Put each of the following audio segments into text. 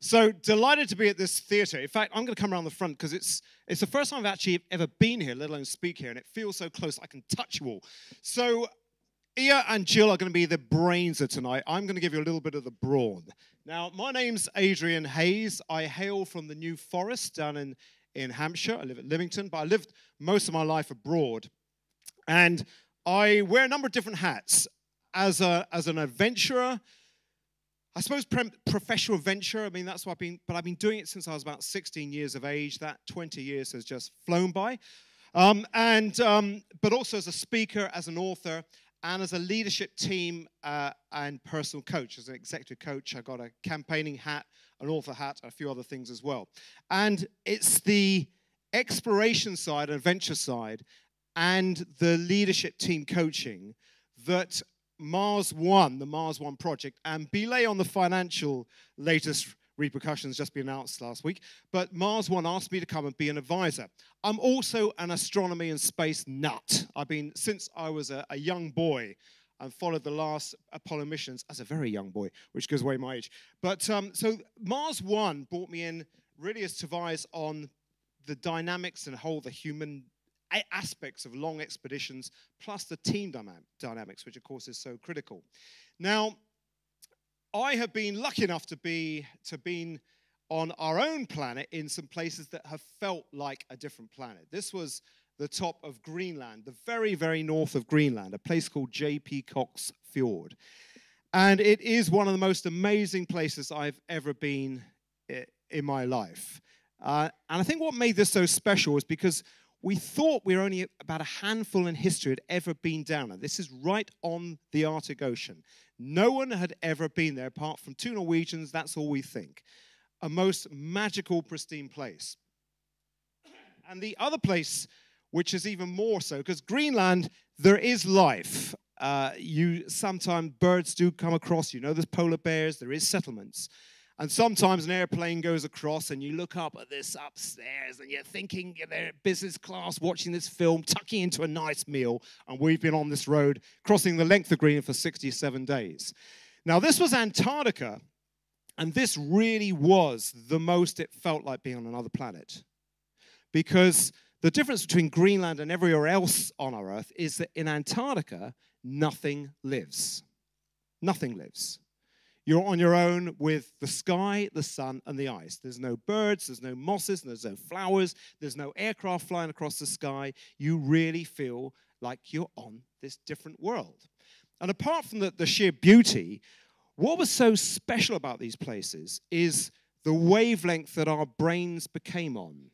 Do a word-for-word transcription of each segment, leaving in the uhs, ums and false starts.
So delighted to be at this theatre. In fact, I'm going to come around the front because it's it's the first time I've actually ever been here, let alone speak here, and it feels so close I can touch you all. So Ia and Jill are going to be the brains of tonight. I'm going to give you a little bit of the brawn. Now, my name's Adrian Hayes. I hail from the New Forest down in, in Hampshire. I live at Lymington, but I lived most of my life abroad. And I wear a number of different hats. As, a, as an adventurer, I suppose professional venture, I mean, that's what I've been, but I've been doing it since I was about sixteen years of age. That twenty years has just flown by. Um, and, um, but also as a speaker, as an author, and as a leadership team uh, and personal coach. As an executive coach, I got a campaigning hat, an author hat, and a few other things as well. And it's the exploration side, adventure side, and the leadership team coaching that Mars One, the Mars One project, and belay on the financial latest repercussions just been announced last week, but Mars One asked me to come and be an advisor. I'm also an astronomy and space nut. I've been, since I was a, a young boy, and followed the last Apollo missions as a very young boy, which gives away my age. But um, so Mars One brought me in really as to advise on the dynamics and whole the human aspects of long expeditions, plus the team dynamics, which of course is so critical. Now, I have been lucky enough to be to been on our own planet in some places that have felt like a different planet. This was the top of Greenland, the very, very north of Greenland, a place called J P Cox Fjord. And it is one of the most amazing places I've ever been in my life. Uh, and I think what made this so special was because we thought we were only about a handful in history had ever been down there. This is right on the Arctic Ocean. No one had ever been there apart from two Norwegians. That's all we think. A most magical, pristine place. And the other place, which is even more so, because Greenland, there is life. Uh, you sometimes birds do come across. You know, there's polar bears. There is settlements. And sometimes an airplane goes across and you look up at this upstairs and you're thinking you're there at business class watching this film, tucking into a nice meal, and we've been on this road crossing the length of Greenland for sixty-seven days. Now, this was Antarctica, and this really was the most it felt like being on another planet, because the difference between Greenland and everywhere else on our Earth is that in Antarctica, nothing lives. Nothing lives. You're on your own with the sky, the sun, and the ice. There's no birds, there's no mosses, there's no flowers, there's no aircraft flying across the sky. You really feel like you're on this different world. And apart from the, the sheer beauty, what was so special about these places is the wavelength that our brains became on.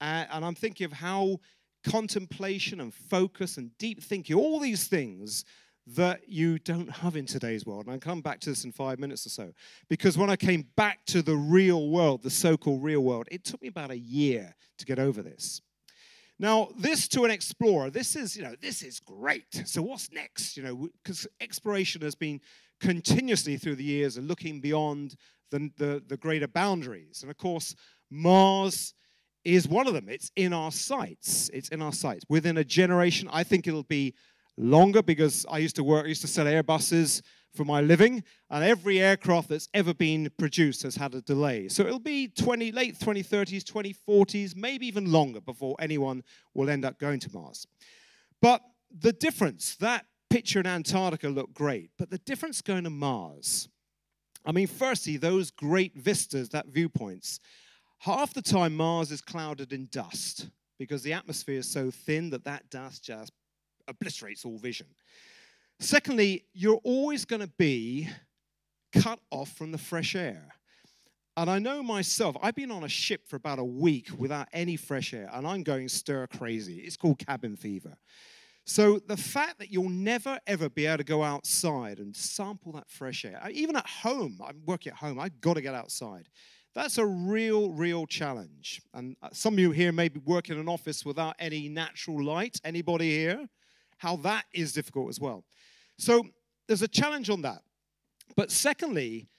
Uh, and I'm thinking of how contemplation and focus and deep thinking, all these things that you don't have in today's world. And I'll come back to this in five minutes or so. Because when I came back to the real world, the so-called real world, it took me about a year to get over this. Now, this to an explorer, this is, you know, this is great. So what's next? You know, because exploration has been continuously through the years and looking beyond the, the, the greater boundaries. And of course, Mars is one of them. It's in our sights. It's in our sights. Within a generation, I think it'll be longer, because I used to work, I used to sell Airbuses for my living, and every aircraft that's ever been produced has had a delay. So it'll be twenty, late twenty thirties, twenty forties, maybe even longer before anyone will end up going to Mars. But the difference, that picture in Antarctica looked great, but the difference going to Mars, I mean, firstly, those great vistas, that viewpoints, half the time Mars is clouded in dust because the atmosphere is so thin that that dust just obliterates all vision. Secondly, you're always going to be cut off from the fresh air. And I know myself, I've been on a ship for about a week without any fresh air, and I'm going stir crazy. It's called cabin fever. So the fact that you'll never, ever be able to go outside and sample that fresh air, even at home, I'm working at home, I've got to get outside. That's a real, real challenge. And some of you here may be working in an office without any natural light. Anybody here? How that is difficult as well. So there's a challenge on that. But secondly,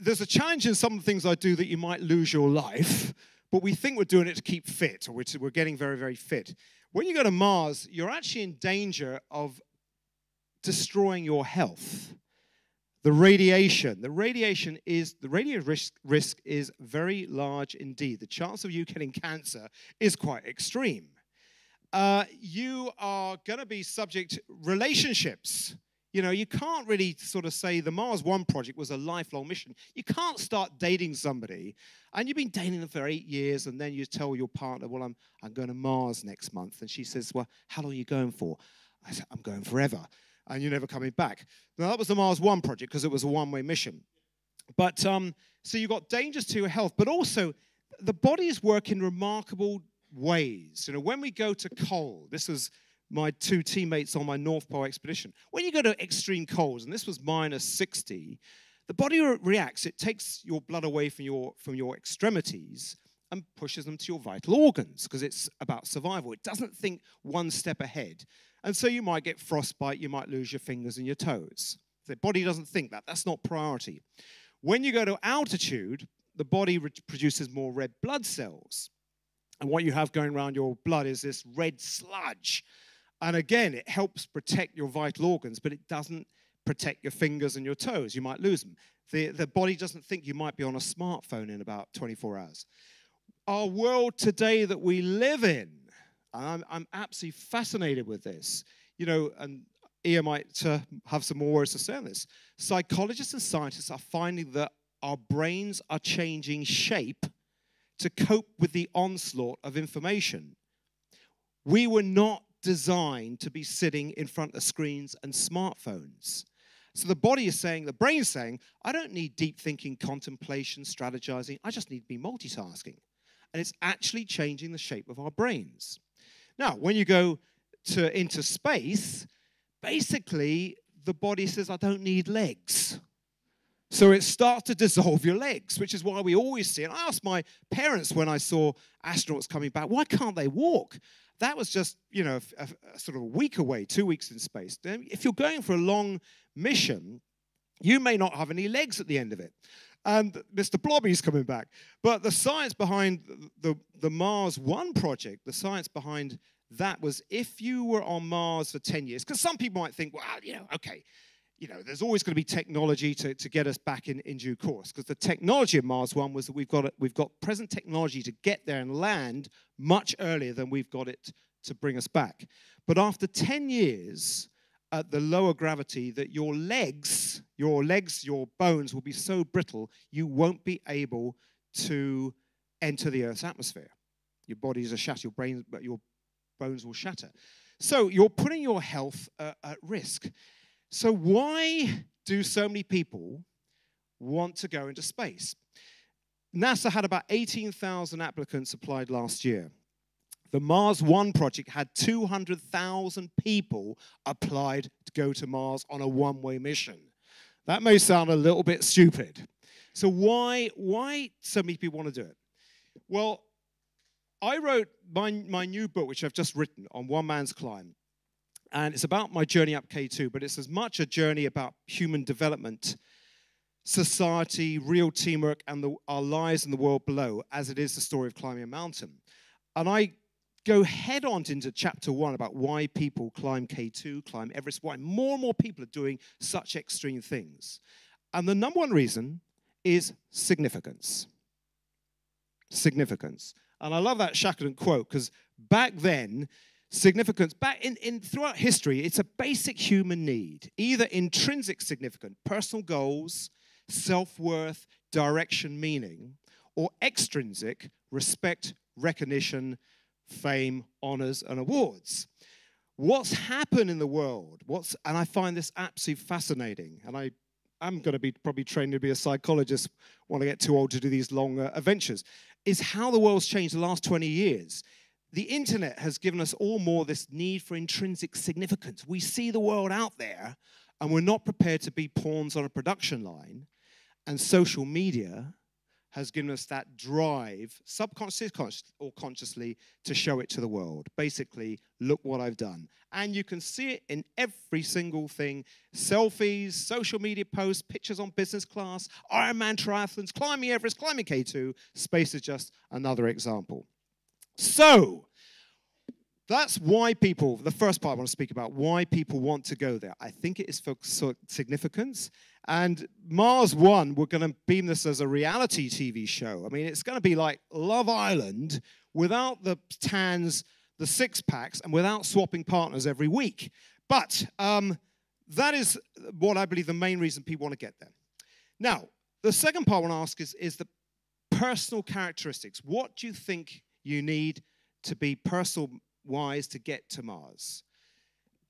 there's a challenge in some of the things I do that you might lose your life. but we think we're doing it to keep fit, or we're, to, we're getting very, very fit. When you go to Mars, you're actually in danger of destroying your health. The radiation, the radiation is, the radiation risk, risk is very large indeed. The chance of you getting cancer is quite extreme. Uh, you are going to be subject to relationships. You know, you can't really sort of say the Mars One project was a lifelong mission. You can't start dating somebody, and you've been dating them for eight years, and then you tell your partner, well, I'm, I'm going to Mars next month. And she says, well, how long are you going for? I said, I'm going forever, and you're never coming back. Now, that was the Mars One project because it was a one-way mission. But um, so you've got dangers to your health, but also the bodies work in remarkable ways. You know, when we go to coal, this is my two teammates on my North Pole expedition. When you go to extreme colds, and this was minus sixty, the body reacts. It takes your blood away from your, from your extremities and pushes them to your vital organs because it's about survival. It doesn't think one step ahead. And so you might get frostbite. You might lose your fingers and your toes. The body doesn't think that. That's not priority. When you go to altitude, the body produces more red blood cells. And what you have going around your blood is this red sludge. And again, it helps protect your vital organs, but it doesn't protect your fingers and your toes. You might lose them. The, the body doesn't think you might be on a smartphone in about twenty-four hours. Our world today that we live in, and I'm, I'm absolutely fascinated with this. You know, and Ian might uh, have some more words to say on this. Psychologists and scientists are finding that our brains are changing shape to cope with the onslaught of information. We were not designed to be sitting in front of screens and smartphones. So the body is saying, the brain is saying, I don't need deep thinking, contemplation, strategizing. I just need to be multitasking. And it's actually changing the shape of our brains. Now, when you go to, into space, basically the body says, I don't need legs. So it starts to dissolve your legs, which is why we always see, and I asked my parents when I saw astronauts coming back, why can't they walk? That was just, you know, a, a sort of a week away, two weeks in space. If you're going for a long mission, you may not have any legs at the end of it. And Mister Blobby's coming back. But the science behind the, the Mars One project, the science behind that was if you were on Mars for ten years, because some people might think, well, you know, okay, you know, there's always going to be technology to, to get us back in, in due course, because the technology of Mars One was that we've got, we've got present technology to get there and land much earlier than we've got it to bring us back. But after ten years at the lower gravity, that your legs, your legs, your bones will be so brittle, you won't be able to enter the Earth's atmosphere. Your bodies are shattered, your brains, but your bones will shatter. So you're putting your health uh, at risk. So why do so many people want to go into space? NASA had about eighteen thousand applicants applied last year. The Mars One project had two hundred thousand people applied to go to Mars on a one-way mission. That may sound a little bit stupid. So why, why so many people want to do it? Well, I wrote my, my new book, which I've just written, on One Man's Climb. And it's about my journey up K two, but it's as much a journey about human development, society, real teamwork, and the, our lives in the world below as it is the story of climbing a mountain. And I go head on into chapter one about why people climb K two, climb Everest, why more and more people are doing such extreme things. And the number one reason is significance. Significance. And I love that Shackleton quote, because back then, significance, back in, in throughout history, it's a basic human need, either intrinsic significant, personal goals, self-worth, direction, meaning, or extrinsic, respect, recognition, fame, honors, and awards. What's happened in the world, what's, and I find this absolutely fascinating, and I am going to be probably trained to be a psychologist when I get too old to do these long uh, adventures, is how the world's changed the last twenty years. The internet has given us all more this need for intrinsic significance. We see the world out there, and we're not prepared to be pawns on a production line. And social media has given us that drive, subconsciously or consciously, to show it to the world. Basically, look what I've done. And you can see it in every single thing. Selfies, social media posts, pictures on business class, Ironman triathlons, climbing Everest, climbing K two. Space is just another example. So, that's why people, the first part I want to speak about, why people want to go there. I think it is for significance. And Mars One, we're going to beam this as a reality T V show. I mean, it's going to be like Love Island without the tans, the six packs, and without swapping partners every week. But um, that is what I believe the main reason people want to get there. Now, the second part I want to ask is, is the personal characteristics. What do you think you need to be personal wise to get to Mars?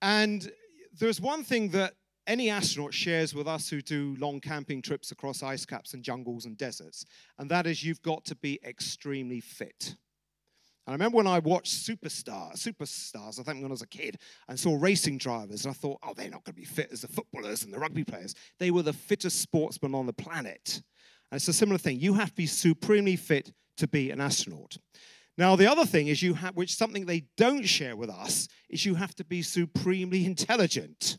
And there's one thing that any astronaut shares with us who do long camping trips across ice caps and jungles and deserts, and that is you've got to be extremely fit. And I remember when I watched Superstar, Superstars, I think when I was a kid, and saw racing drivers, and I thought, oh, they're not going to be fit as the footballers and the rugby players. They were the fittest sportsmen on the planet. And it's a similar thing. You have to be supremely fit to be an astronaut. Now, the other thing is, you have, which something they don't share with us, is you have to be supremely intelligent.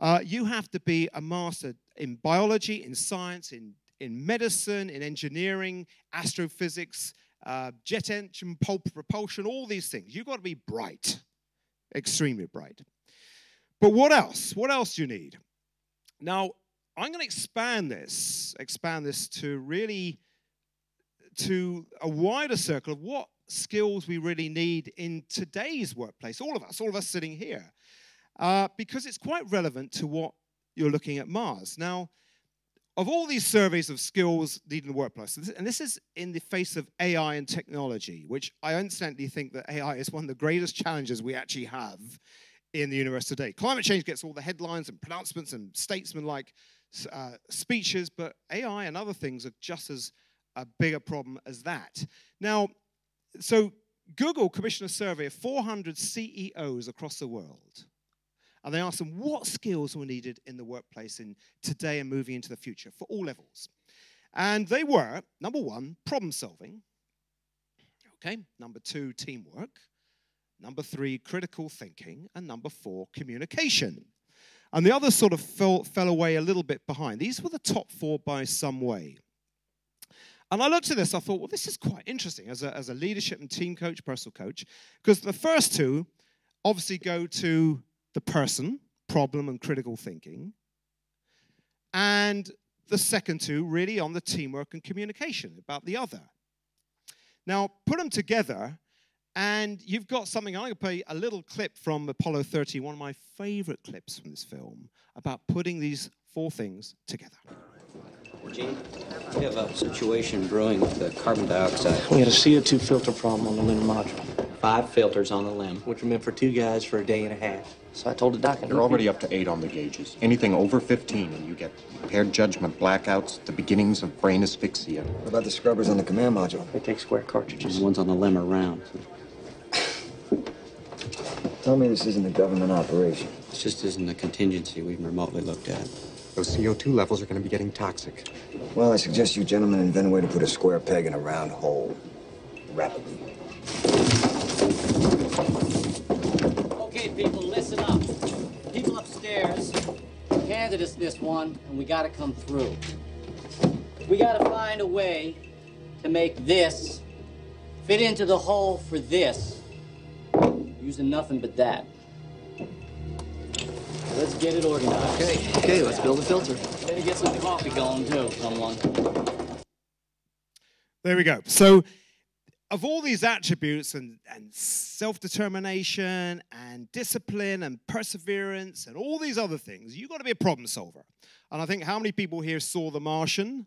Uh, you have to be a master in biology, in science, in, in medicine, in engineering, astrophysics, uh, jet engine propulsion, all these things. You've got to be bright, extremely bright. But what else? What else do you need? Now, I'm going to expand this, expand this to really... to a wider circle of what skills we really need in today's workplace, all of us, all of us sitting here, uh, because it's quite relevant to what you're looking at Mars. Now, of all these surveys of skills needed in the workplace, and this is in the face of A I and technology, which I incidentally think that A I is one of the greatest challenges we actually have in the universe today. Climate change gets all the headlines and pronouncements and statesman-like uh, speeches, but A I and other things are just as a bigger problem as that. Now, so Google commissioned a survey of four hundred C E Os across the world, and they asked them what skills were needed in the workplace in today and moving into the future for all levels. And they were, number one, problem solving. Okay, number two, teamwork. Number three, critical thinking. And number four, communication. And the others sort of fell, fell away a little bit behind. These were the top four by some way. And I looked at this, I thought, well, this is quite interesting as a, as a leadership and team coach, personal coach, because the first two obviously go to the person, problem and critical thinking, and the second two really on the teamwork and communication about the other. Now, put them together, and you've got something. I'm going to play a little clip from Apollo thirteen, one of my favorite clips from this film, about putting these four things together. Gene, we have a situation brewing with the carbon dioxide. We had a C O two filter problem on the lunar module. Five filters on the limb, which were meant for two guys for a day and a half. So I told the doc, they're already up to eight on the gauges. Anything over fifteen, and you get impaired judgment, blackouts, the beginnings of brain asphyxia. What about the scrubbers on the command module? They take square cartridges. The ones on the limb are round. Tell me this isn't a government operation. This just isn't a contingency we've remotely looked at. Those C O two levels are going to be getting toxic. Well, I suggest you gentlemen invent a way to put a square peg in a round hole. Rapidly. Okay, people, listen up. People upstairs, handed us this one, and we got to come through. We got to find a way to make this fit into the hole for this. Using nothing but that. Let's get it organized. Okay, okay, let's build a filter. Better get some coffee going too, someone. There we go. So, of all these attributes and, and self-determination and discipline and perseverance and all these other things, you've got to be a problem solver. And I think how many people here saw The Martian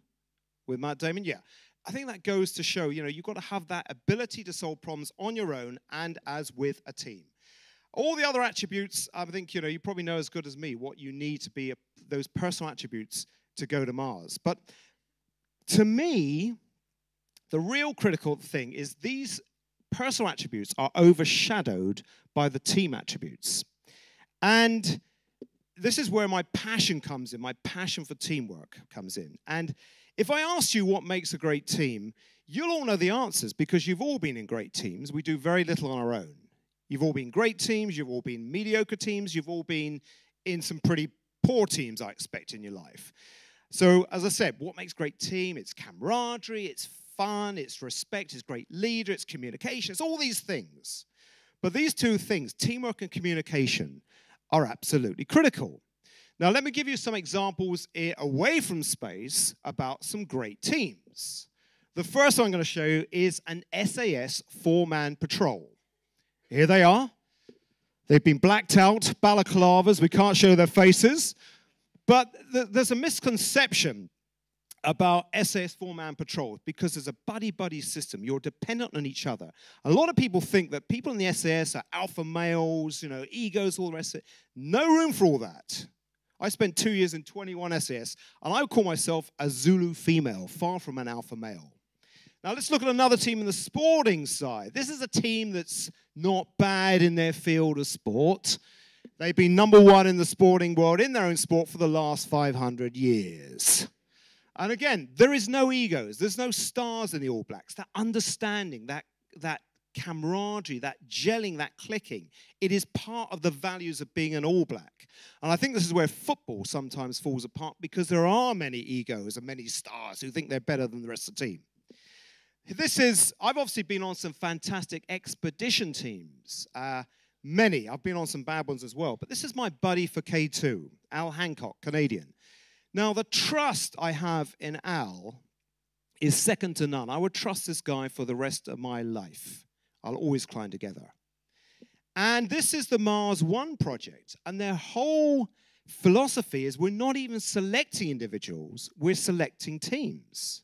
with Matt Damon? Yeah. I think that goes to show, you know, you've got to have that ability to solve problems on your own and as with a team. All the other attributes, I think, you know, you probably know as good as me what you need to be, a, those personal attributes to go to Mars. But to me, the real critical thing is these personal attributes are overshadowed by the team attributes. And this is where my passion comes in, my passion for teamwork comes in. And If I ask you what makes a great team, you'll all know the answers because you've all been in great teams. We do very little on our own. You've all been great teams, you've all been mediocre teams, you've all been in some pretty poor teams, I expect, in your life. So, as I said, what makes a great team? It's camaraderie, it's fun, it's respect, it's great leader, it's communication, it's all these things. But these two things, teamwork and communication, are absolutely critical. Now, let me give you some examples away from space about some great teams. The first one I'm going to show you is an S A S four-man patrol. Here they are. They've been blacked out, balaclavas, we can't show their faces. But th there's a misconception about S A S four-man patrols because there's a buddy-buddy system. You're dependent on each other. A lot of people think that people in the S A S are alpha males, you know, egos, all the rest of it. No room for all that. I spent two years in twenty-one S A S, and I would call myself a Zulu female, far from an alpha male. Now, let's look at another team in the sporting side. This is a team that's not bad in their field of sport. They've been number one in the sporting world, in their own sport, for the last five hundred years. And again, there is no egos. There's no stars in the All Blacks. That understanding, that, that camaraderie, that gelling, that clicking, it is part of the values of being an All Black. And I think this is where football sometimes falls apart because there are many egos and many stars who think they're better than the rest of the team. This is, I've obviously been on some fantastic expedition teams, uh, many. I've been on some bad ones as well. But this is my buddy for K two, Al Hancock, Canadian. Now, the trust I have in Al is second to none. I would trust this guy for the rest of my life. I'll always climb together. And this is the Mars One project. And their whole philosophy is we're not even selecting individuals, we're selecting teams.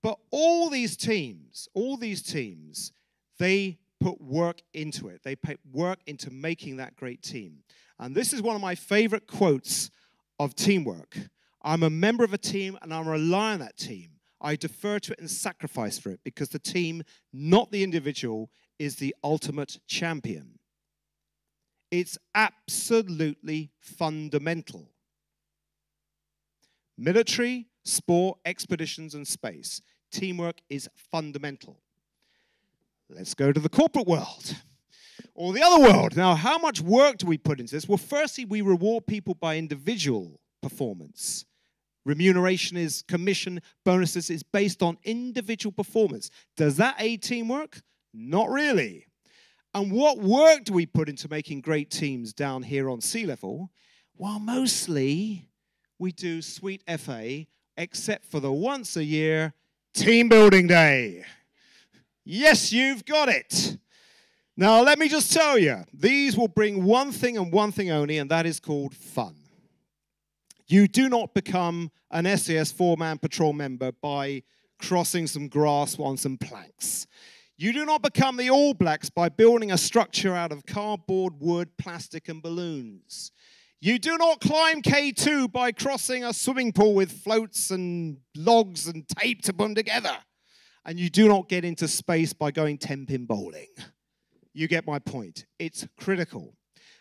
But all these teams, all these teams, they put work into it. They put work into making that great team. And this is one of my favorite quotes of teamwork. I'm a member of a team and I rely on that team. I defer to it and sacrifice for it because the team, not the individual, is the ultimate champion. It's absolutely fundamental. Military, sport, expeditions, and space. Teamwork is fundamental. Let's go to the corporate world, or the other world. Now, how much work do we put into this? Well, firstly, we reward people by individual performance. Remuneration is commission, bonuses is based on individual performance. Does that aid teamwork? Not really. And what work do we put into making great teams down here on sea level? Well, mostly we do sweet F A, except for the once-a-year Team Building Day. Yes, you've got it. Now, let me just tell you, these will bring one thing and one thing only, and that is called fun. You do not become an S A S four-man patrol member by crossing some grass on some planks. You do not become the All Blacks by building a structure out of cardboard, wood, plastic, and balloons. You do not climb K two by crossing a swimming pool with floats and logs and tape to put them together. And you do not get into space by going ten-pin bowling. You get my point. It's critical.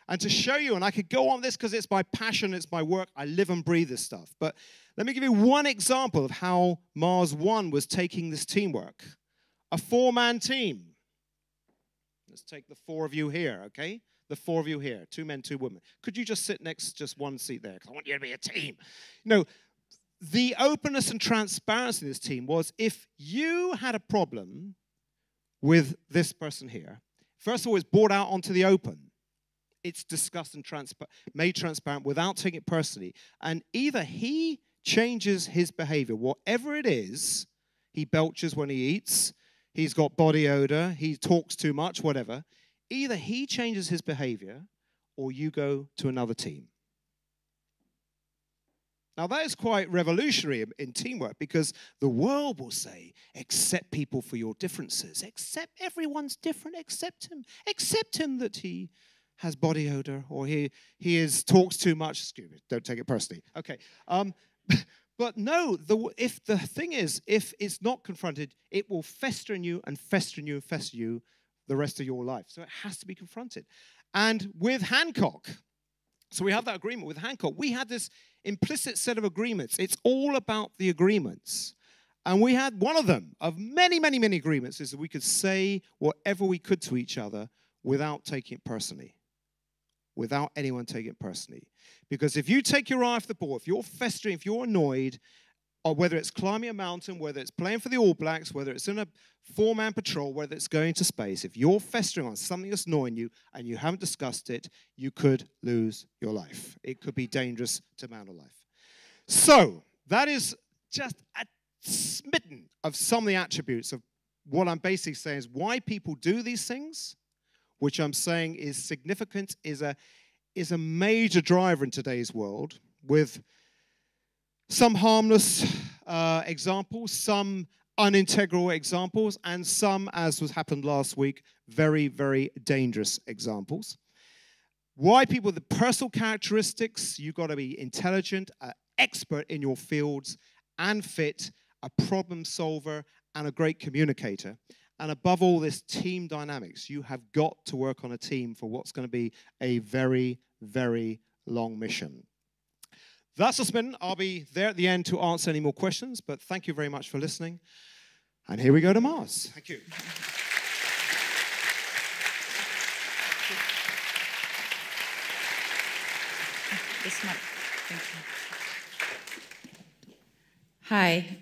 And to show you, and I could go on this because it's my passion, it's my work, I live and breathe this stuff. But let me give you one example of how Mars One was taking this teamwork. A four-man team. Let's take the four of you here, okay? The four of you here, two men, two women. Could you just sit next to just one seat there? Because I want you to be a team. No, the openness and transparency in this team was if you had a problem with this person here, first of all, it's brought out onto the open. It's discussed and transpa made transparent without taking it personally. And either he changes his behavior, whatever it is, he belches when he eats, he's got body odor, he talks too much, whatever. Either he changes his behavior or you go to another team. Now, that is quite revolutionary in teamwork because the world will say, accept people for your differences. Accept everyone's different. Accept him. Accept him that he has body odor or he, he is, talks too much. Excuse me. Don't take it personally. Okay. Um, but no, the, if the thing is, if it's not confronted, it will fester in you and fester in you and fester in you the rest of your life. So it has to be confronted. And with Hancock, So we have that agreement with Hancock. We had this implicit set of agreements. It's all about the agreements. And we had one of them, of many, many, many agreements, is that we could say whatever we could to each other without taking it personally. Without anyone taking it personally. Because if you take your eye off the ball, if you're festering, if you're annoyed, or whether it's climbing a mountain, whether it's playing for the All Blacks, whether it's in a four-man patrol, whether it's going to space, if you're festering on something that's annoying you and you haven't discussed it, you could lose your life. It could be dangerous to man or life. So that is just a smitten of some of the attributes of what I'm basically saying is why people do these things, which I'm saying is significant, is a, is a major driver in today's world, with some harmless uh, examples, some unintegral examples, and some, as was happened last week, very, very dangerous examples. Why people, the personal characteristics, you've got to be intelligent, uh, expert in your fields, and fit, a problem solver, and a great communicator. And above all, this team dynamics. You have got to work on a team for what's going to be a very, very long mission. That's a spin. I'll be there at the end to answer any more questions, but thank you very much for listening. And here we go to Mars. Thank you. This might, thank you. Hi.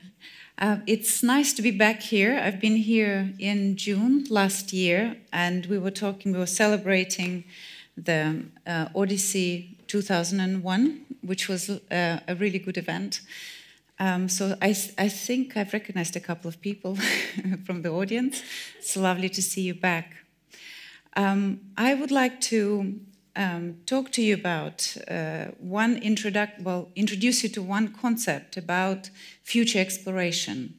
Uh, it's nice to be back here. I've been here in June last year, and we were talking, we were celebrating the uh, Odyssey two thousand one, which was uh, a really good event. Um, so I, I think I've recognized a couple of people from the audience. It's lovely to see you back. Um, I would like to um, talk to you about uh, one introduct, well, introduce you to one concept about future exploration.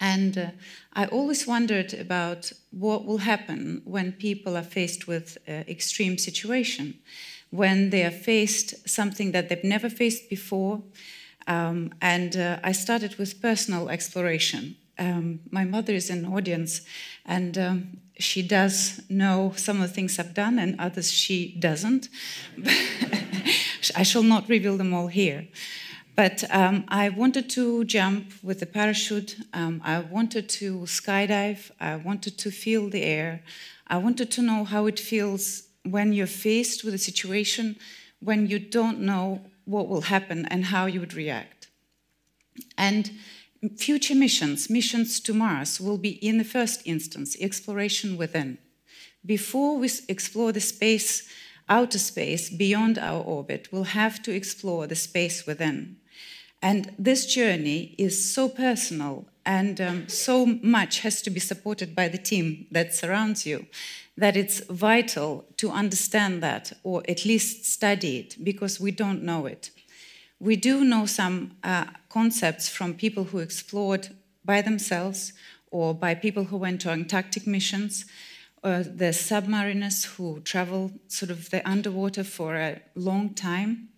And uh, I always wondered about what will happen when people are faced with uh, extreme situation, when they are faced something that they've never faced before. Um, and uh, I started with personal exploration. Um, my mother is an audience, and um, she does know some of the things I've done, and others she doesn't. I shall not reveal them all here. But um, I wanted to jump with a parachute, um, I wanted to skydive, I wanted to feel the air, I wanted to know how it feels when you're faced with a situation when you don't know what will happen and how you would react. And future missions, missions to Mars, will be in the first instance exploration within. Before we explore the space, outer space beyond our orbit, we'll have to explore the space within. And this journey is so personal, and um, so much has to be supported by the team that surrounds you, that it's vital to understand that, or at least study it, because we don't know it. We do know some uh, concepts from people who explored by themselves, or by people who went to Antarctic missions, uh, the submariners who travel sort of the underwater for a long time.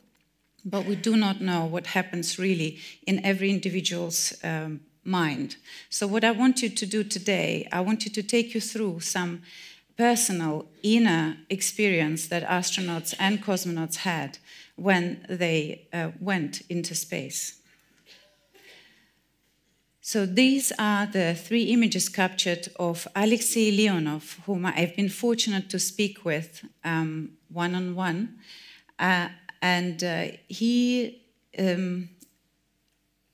But we do not know what happens really in every individual's um, mind. So what I want you to do today, I want you to take you through some personal inner experience that astronauts and cosmonauts had when they uh, went into space. So these are the three images captured of Alexei Leonov, whom I've been fortunate to speak with um, one-on-one. Uh, And uh, he um,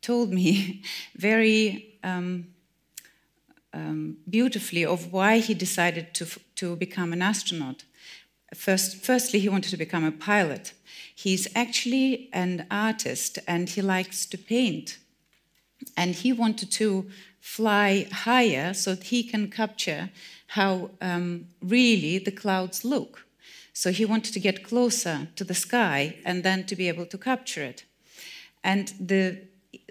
told me very um, um, beautifully of why he decided to, to become an astronaut. First, firstly, he wanted to become a pilot. He's actually an artist, and he likes to paint. And he wanted to fly higher so that he can capture how um, really the clouds look. So he wanted to get closer to the sky and then to be able to capture it. And the,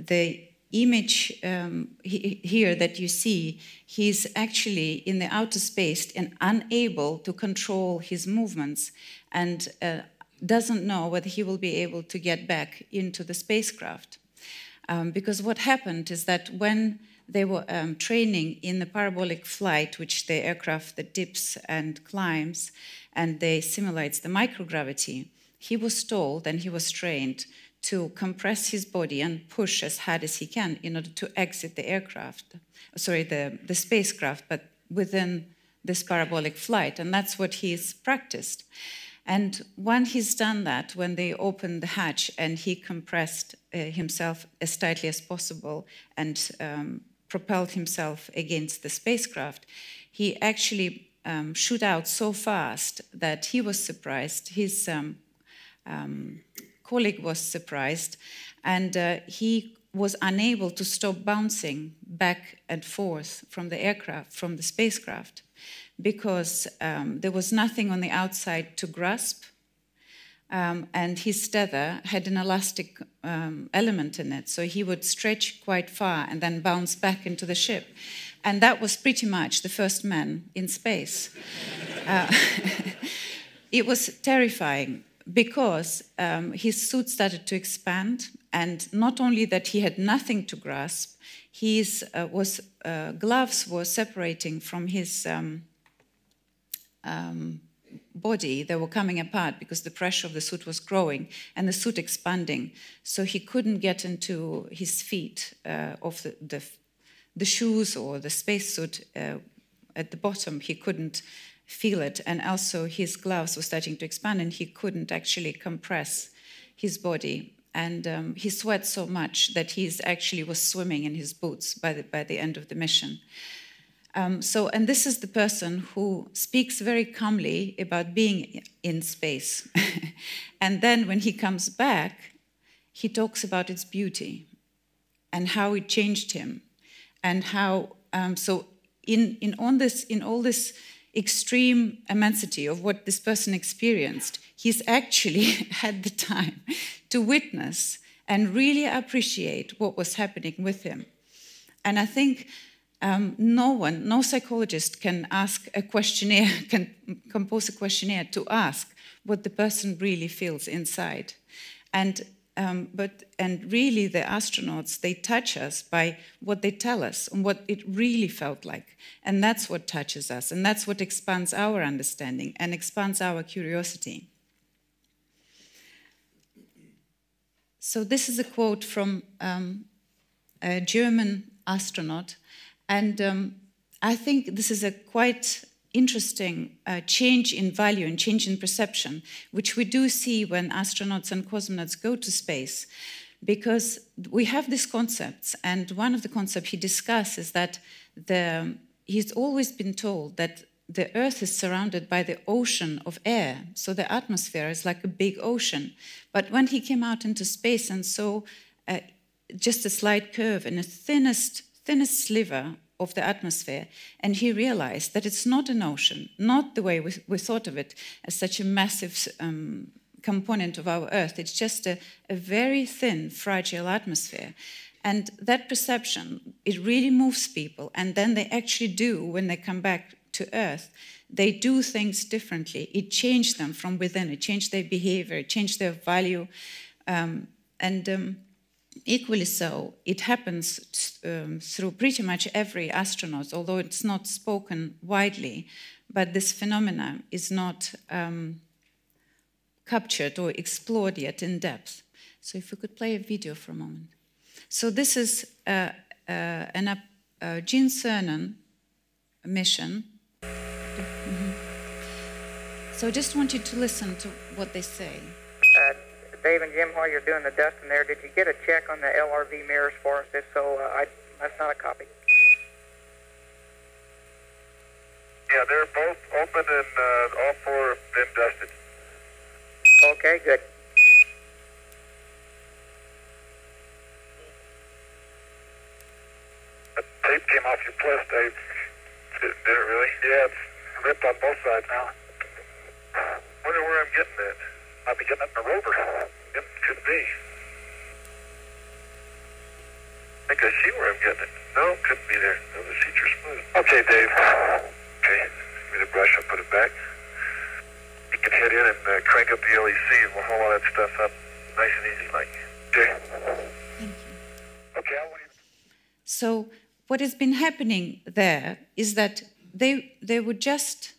the image um, he, here that you see, he's actually in the outer space and unable to control his movements, and uh, doesn't know whether he will be able to get back into the spacecraft. Um, because what happened is that when they were um, training in the parabolic flight, which the aircraft that dips and climbs, and they simulates the microgravity. He was told and he was trained to compress his body and push as hard as he can in order to exit the aircraft, sorry, the, the spacecraft, but within this parabolic flight, and that's what he's practiced. And when he's done that, when they opened the hatch and he compressed uh, himself as tightly as possible and um, propelled himself against the spacecraft, he actually um, shot out so fast that he was surprised. His um, um, colleague was surprised, and uh, he was unable to stop bouncing back and forth from the aircraft, from the spacecraft, because um, there was nothing on the outside to grasp, um, and his tether had an elastic um, element in it, so he would stretch quite far and then bounce back into the ship. And that was pretty much the first man in space. uh, it was terrifying, because um, his suit started to expand, and not only that he had nothing to grasp, his uh, was, uh, gloves were separating from his um, um, body. They were coming apart because the pressure of the suit was growing and the suit expanding. So he couldn't get into his feet uh, of the, the, the shoes or the spacesuit uh, at the bottom. He couldn't feel it. And also his gloves were starting to expand and he couldn't actually compress his body. And um, he sweat so much that he actually was swimming in his boots by the, by the end of the mission. Um, so, and this is the person who speaks very calmly about being in space. And then when he comes back, he talks about its beauty and how it changed him. And how, um, so in, in, on this, in all this extreme immensity of what this person experienced, he's actually had the time to witness and really appreciate what was happening with him. And I think um, no one, no psychologist can ask a questionnaire, can compose a questionnaire to ask what the person really feels inside. And, um, but, and really the astronauts, they touch us by what they tell us and what it really felt like. And that's what touches us. And that's what expands our understanding and expands our curiosity. So this is a quote from um, a German astronaut, and um, I think this is a quite interesting uh, change in value and change in perception, which we do see when astronauts and cosmonauts go to space, because we have these concepts, and one of the concepts he discusses is that the, he's always been told that the Earth is surrounded by the ocean of air, so the atmosphere is like a big ocean. But when he came out into space and saw uh, just a slight curve in the thinnest, thinnest sliver of the atmosphere, and he realized that it's not an ocean, not the way we, we thought of it as such a massive um, component of our Earth. It's just a, a very thin, fragile atmosphere. And that perception, it really moves people, and then they actually do, when they come back to Earth, they do things differently. It changed them from within. It changed their behavior. It changed their value. Um, and um, equally so, it happens um, through pretty much every astronaut, although it's not spoken widely. But this phenomenon is not um, captured or explored yet in depth. So if we could play a video for a moment. So this is uh, uh, an, uh, Gene Cernan mission. So just want you to listen to what they say. Uh, Dave and Jim, while you're doing the dusting there, did you get a check on the L R V mirrors for us? If so, uh, I, that's not a copy. Yeah, they're both open and uh, all four have been dusted. Okay, good. The tape came off your plus tape. Did it really? Yeah, it's ripped on both sides now. I wonder where I'm getting it. I'll be getting it in a rover. It could be. I think I see where I'm getting it. No, it couldn't be there. No, the seats are smooth. Okay, Dave. Okay, give me the brush. I'll put it back. You can head in and uh, crank up the L E C and we'll haul all that stuff up nice and easy, like. Okay. Thank you. Okay, I'll wait. So what has been happening there is that they they would just...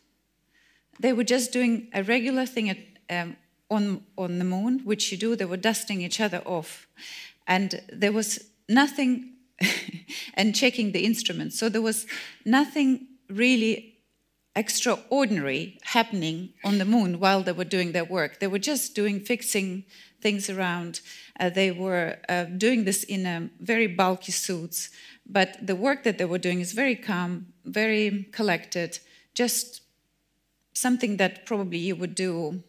They were just doing a regular thing at, um, on, on the moon, which you do, they were dusting each other off. And there was nothing, and checking the instruments. So there was nothing really extraordinary happening on the moon while they were doing their work. They were just doing, fixing things around. Uh, they were uh, doing this in um, very bulky suits. But the work that they were doing is very calm, very collected, just something that probably you would do,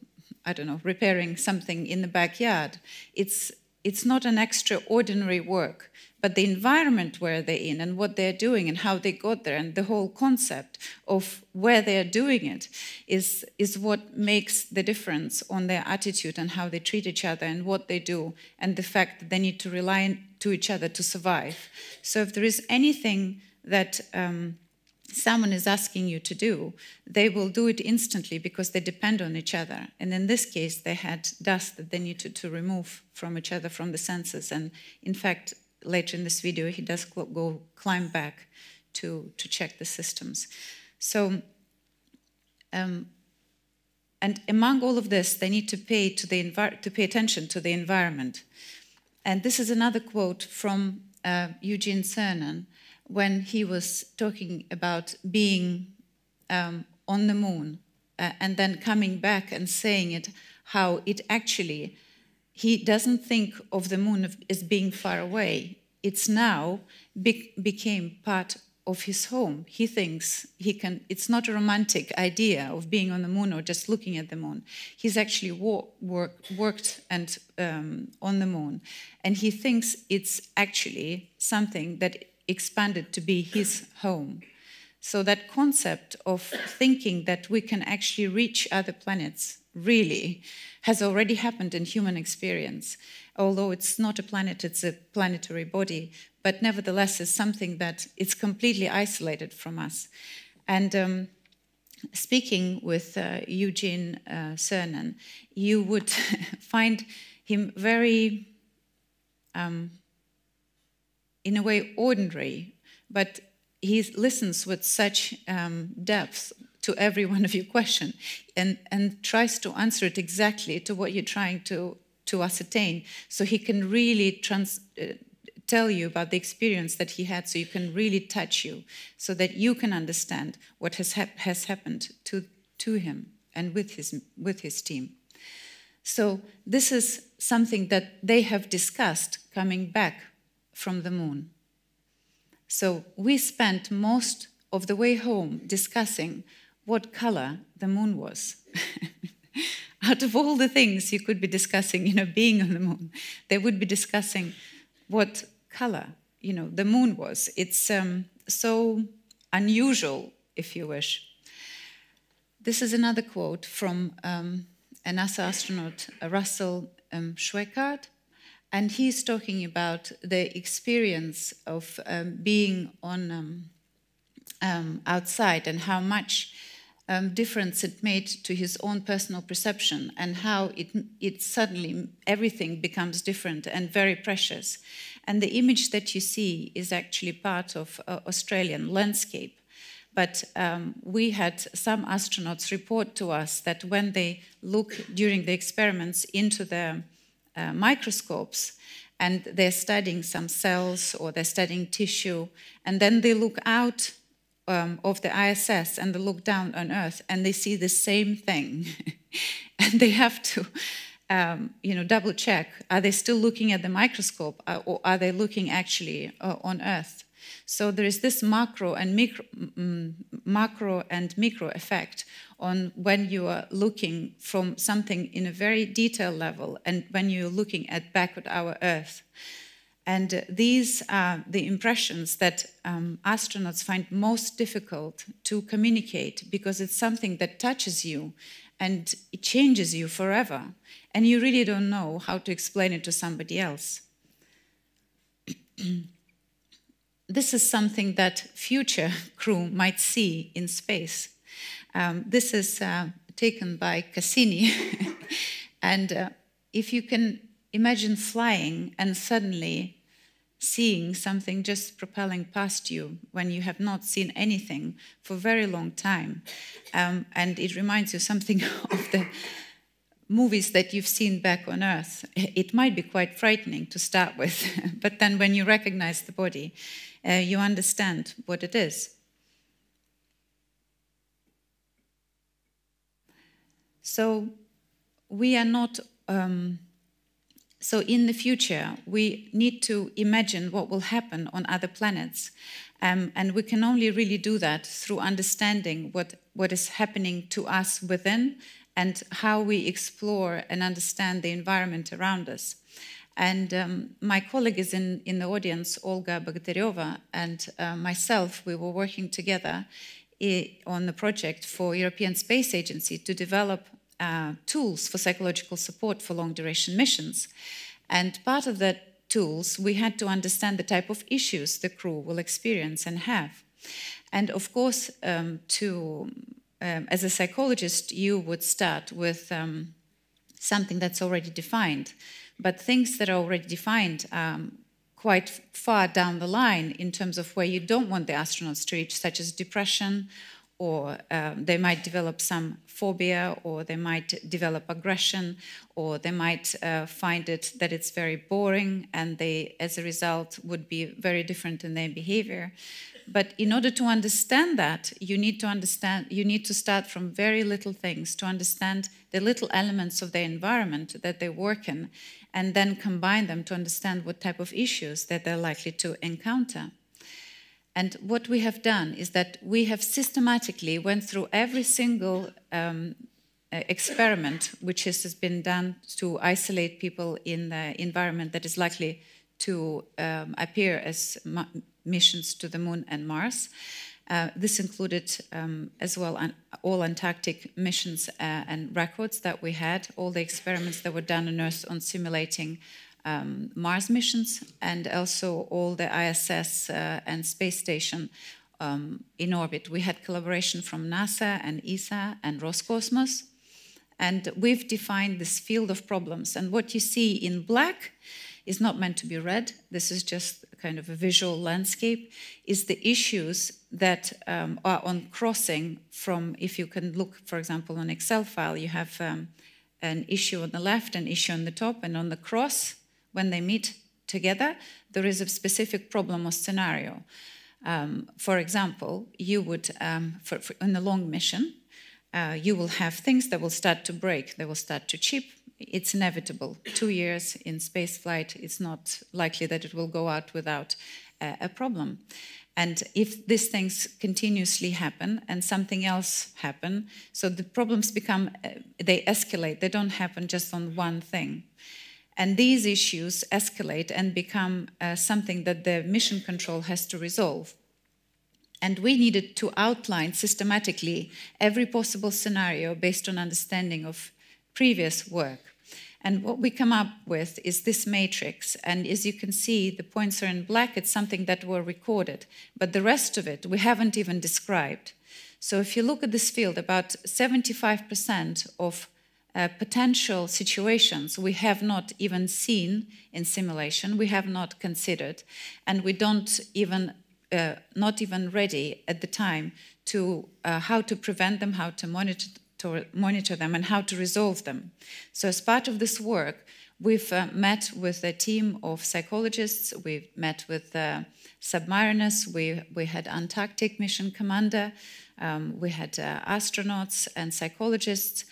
I don't know, repairing something in the backyard. It's, it's not an extraordinary work, but the environment where they're in and what they're doing and how they got there and the whole concept of where they're doing it is, is what makes the difference on their attitude and how they treat each other and what they do and the fact that they need to rely on to each other to survive. So if there is anything that um, someone is asking you to do, they will do it instantly because they depend on each other. And in this case, they had dust that they needed to remove from each other, from the sensors. And in fact, later in this video, he does go climb back to, to check the systems. So, um, and among all of this, they need to pay, to the envi- to pay attention to the environment. And this is another quote from uh, Eugene Cernan, when he was talking about being um, on the moon uh, and then coming back and saying it, how it actually, he doesn't think of the moon as being far away. It's now be became part of his home. He thinks he can, it's not a romantic idea of being on the moon or just looking at the moon. He's actually wor work, worked and um, on the moon. And he thinks it's actually something that expanded to be his home. So that concept of thinking that we can actually reach other planets really has already happened in human experience. Although it's not a planet, it's a planetary body, but nevertheless is something that is completely isolated from us. And um, speaking with uh, Eugene uh, Cernan, you would find him very, um, in a way, ordinary, but he listens with such um, depth to every one of your question and, and tries to answer it exactly to what you're trying to, to ascertain. So he can really trans, uh, tell you about the experience that he had, so you can really touch you, so that you can understand what has, hap has happened to, to him and with his, with his team. So this is something that they have discussed coming back from the moon. So we spent most of the way home discussing what color the moon was. Out of all the things you could be discussing, you know, being on the moon, they would be discussing what color, you know, the moon was. It's um, so unusual, if you wish. This is another quote from um, a NASA astronaut, Russell um, Schweickart, and he's talking about the experience of um, being on um, um, outside and how much Um, difference it made to his own personal perception, and how it, it suddenly everything becomes different and very precious. And the image that you see is actually part of uh, Australian landscape. But um, we had some astronauts report to us that when they look during the experiments into the uh, microscopes, and they're studying some cells or they're studying tissue, and then they look out Um, of the I S S and they look down on Earth and they see the same thing. And they have to, um, you know, double check. Are they still looking at the microscope uh, or are they looking actually uh, on Earth? So there is this macro and micro, um, macro and micro effect on when you are looking from something in a very detailed level and when you're looking at back at our Earth. And uh, these are the impressions that um, astronauts find most difficult to communicate, because it's something that touches you and it changes you forever. And you really don't know how to explain it to somebody else. This is something that future crew might see in space. Um, this is uh, taken by Cassini. And uh, if you can imagine flying and suddenly seeing something just propelling past you when you have not seen anything for a very long time. Um, and it reminds you something of the movies that you've seen back on Earth, it might be quite frightening to start with, but then when you recognize the body, uh, you understand what it is. So we are not, um, so in the future, we need to imagine what will happen on other planets. Um, and we can only really do that through understanding what, what is happening to us within and how we explore and understand the environment around us. And um, my colleague is in, in the audience, Olga Bogatyreva, and uh, myself, we were working together on the project for European Space Agency to develop uh, tools for psychological support for long-duration missions. And part of the tools, we had to understand the type of issues the crew will experience and have. And of course, um, to, um, as a psychologist, you would start with um, something that's already defined. But things that are already defined um, quite far down the line in terms of where you don't want the astronauts to reach, such as depression, or um, they might develop some phobia, or they might develop aggression, or they might uh, find it that it's very boring, and they, as a result, would be very different in their behavior. But in order to understand that, you need to understand, you need to start from very little things to understand the little elements of their environment that they work in, and then combine them to understand what type of issues that they're likely to encounter. And what we have done is that we have systematically went through every single um, experiment which is, has been done to isolate people in the environment that is likely to um, appear as missions to the Moon and Mars. Uh, this included um, as well an, all Antarctic missions uh, and records that we had, all the experiments that were done on Earth on simulating um, Mars missions, and also all the I S S uh, and space station um, in orbit. We had collaboration from NASA and E S A and Roscosmos, and we've defined this field of problems. And what you see in black is not meant to be read. This is just kind of a visual landscape, is the issues that um, are on crossing from, if you can look, for example, on Excel file, you have um, an issue on the left, an issue on the top, and on the cross, when they meet together, there is a specific problem or scenario. Um, for example, you would, um, for, for, on a long mission, uh, you will have things that will start to break, they will start to chip. It's inevitable. Two years in spaceflight, it's not likely that it will go out without uh, a problem. And if these things continuously happen and something else happen, so the problems become, uh, they escalate. They don't happen just on one thing. And these issues escalate and become uh, something that the mission control has to resolve. And we needed to outline systematically every possible scenario based on understanding of previous work. And what we come up with is this matrix. And as you can see, the points are in black. It's something that were recorded. But the rest of it, we haven't even described. So if you look at this field, about seventy-five percent of uh, potential situations we have not even seen in simulation, we have not considered, and we don't even, uh, not even ready at the time to uh, how to prevent them, how to monitor them, to monitor them and how to resolve them. So as part of this work, we've uh, met with a team of psychologists, we've met with uh, submariners, we, we had Antarctic mission commander, um, we had uh, astronauts and psychologists,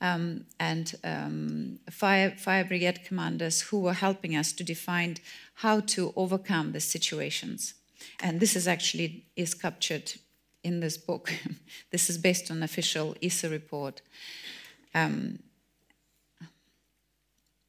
um, and um, fire, fire brigade commanders who were helping us to define how to overcome the situations. And this is actually is captured in this book. This is based on an official E S A report. Um,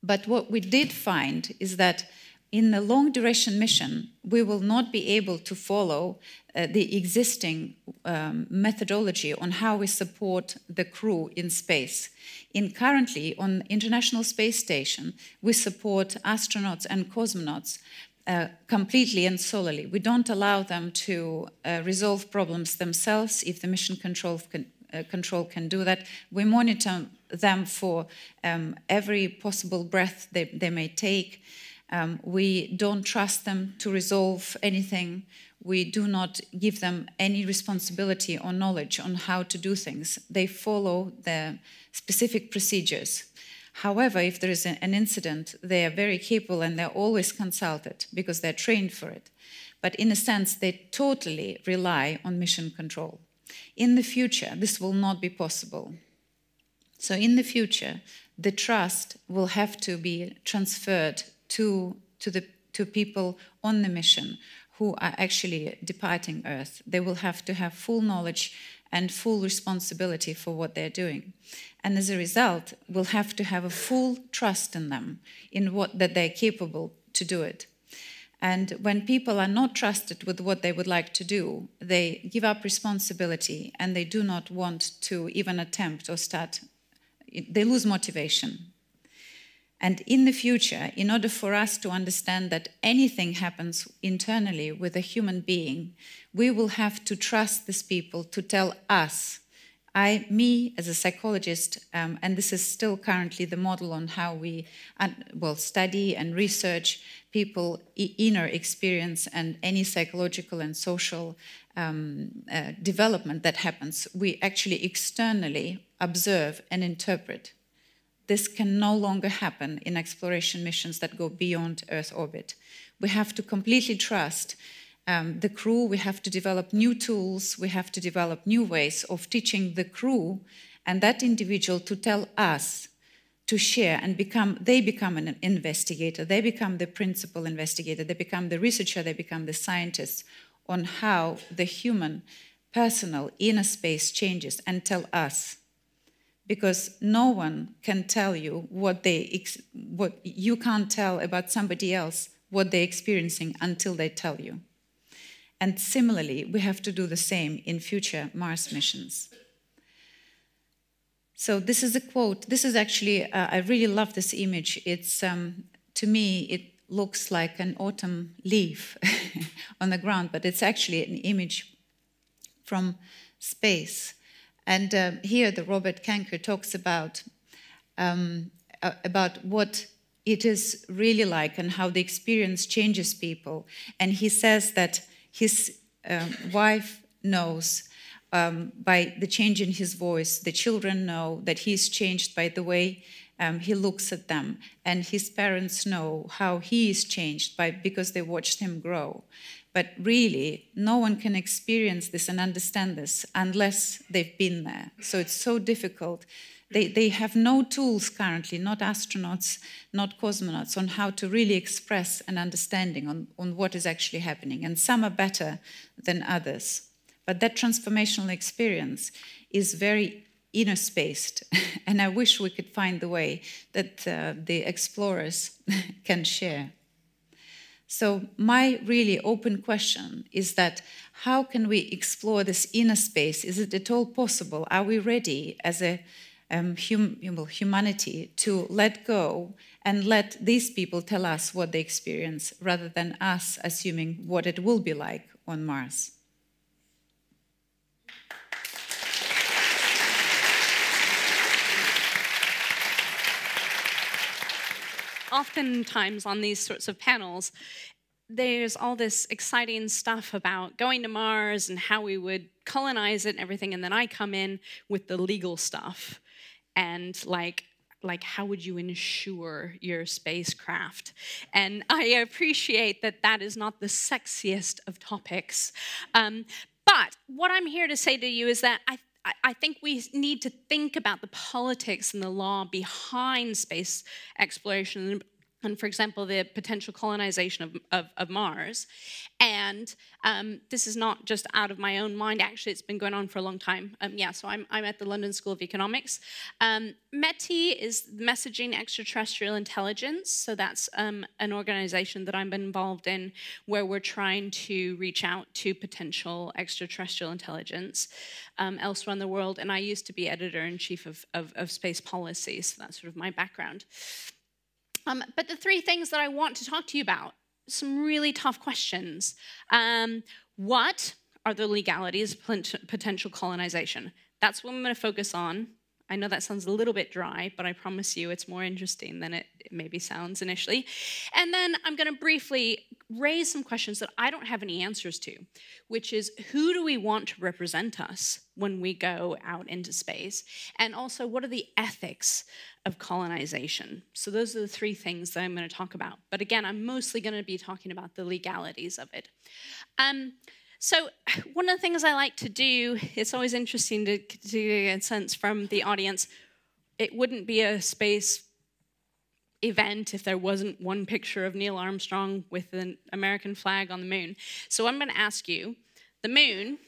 but what we did find is that in the long-duration mission, we will not be able to follow uh, the existing um, methodology on how we support the crew in space. In currently, on International Space Station, we support astronauts and cosmonauts Uh, completely and solely. We don't allow them to uh, resolve problems themselves. If the mission control can, uh, control can do that, we monitor them for um, every possible breath they, they may take. Um, we don't trust them to resolve anything. We do not give them any responsibility or knowledge on how to do things. They follow the specific procedures. However, if there is an incident, they are very capable and they're always consulted because they're trained for it. But in a sense, they totally rely on mission control. In the future, this will not be possible. So in the future, the trust will have to be transferred to, to, the, to people on the mission who are actually departing Earth. They will have to have full knowledge and full responsibility for what they're doing. And as a result, we'll have to have a full trust in them, in what that they're capable to do it. And when people are not trusted with what they would like to do, they give up responsibility and they do not want to even attempt or start. They lose motivation. And in the future, in order for us to understand that anything happens internally with a human being, we will have to trust these people to tell us. I, me, as a psychologist, um, and this is still currently the model on how we uh, well, study and research people, e inner experience and any psychological and social um, uh, development that happens, we actually externally observe and interpret. This can no longer happen in exploration missions that go beyond Earth orbit. We have to completely trust um, the crew. We have to develop new tools. We have to develop new ways of teaching the crew and that individual to tell us, to share and become, they become an investigator. They become the principal investigator. They become the researcher. They become the scientist on how the human, personal, inner space changes and tell us. Because no one can tell you what they, ex what you can't tell about somebody else what they're experiencing until they tell you. And similarly, we have to do the same in future Mars missions. So this is a quote. This is actually, uh, I really love this image. It's, um, to me, it looks like an autumn leaf on the ground, but it's actually an image from space. And uh, here, the Robert Kanker talks about um, about what it is really like and how the experience changes people. And he says that his um, wife knows um, by the change in his voice. The children know that he's changed by the way um, he looks at them, and his parents know how he is changed by because they watched him grow. But really, no one can experience this and understand this unless they've been there. So it's so difficult. They, they have no tools currently, not astronauts, not cosmonauts, on how to really express an understanding on, on what is actually happening. And some are better than others. But that transformational experience is very inner-spaced. And I wish we could find the way that uh, the explorers can share. So my really open question is that how can we explore this inner space? Is it at all possible? Are we ready as a um, hum humanity to let go and let these people tell us what they experience rather than us assuming what it will be like on Mars? Oftentimes on these sorts of panels, there's all this exciting stuff about going to Mars and how we would colonize it and everything, and then I come in with the legal stuff. And like, like how would you insure your spacecraft? And I appreciate that that is not the sexiest of topics. Um, but what I'm here to say to you is that I I think we need to think about the politics and the law behind space exploration and, for example, the potential colonization of, of, of Mars. And um, this is not just out of my own mind. Actually, it's been going on for a long time. Um, yeah, so I'm, I'm at the London School of Economics. Um, METI is Messaging Extraterrestrial Intelligence. So that's um, an organization that I've been involved in where we're trying to reach out to potential extraterrestrial intelligence um, elsewhere in the world. And I used to be editor-in-chief of, of, of space policy. So that's sort of my background. Um, but the three things that I want to talk to you about, some really tough questions. Um, what are the legalities of potential colonization? That's what I'm going to focus on. I know that sounds a little bit dry, but I promise you it's more interesting than it maybe sounds initially. And then I'm going to briefly raise some questions that I don't have any answers to, which is, who do we want to represent us when we go out into space? And also, what are the ethics of colonization? So those are the three things that I'm going to talk about. But again, I'm mostly going to be talking about the legalities of it. Um, So one of the things I like to do, it's always interesting to, to get a sense from the audience, it wouldn't be a space event if there wasn't one picture of Neil Armstrong with an American flag on the moon. So I'm going to ask you, the moon,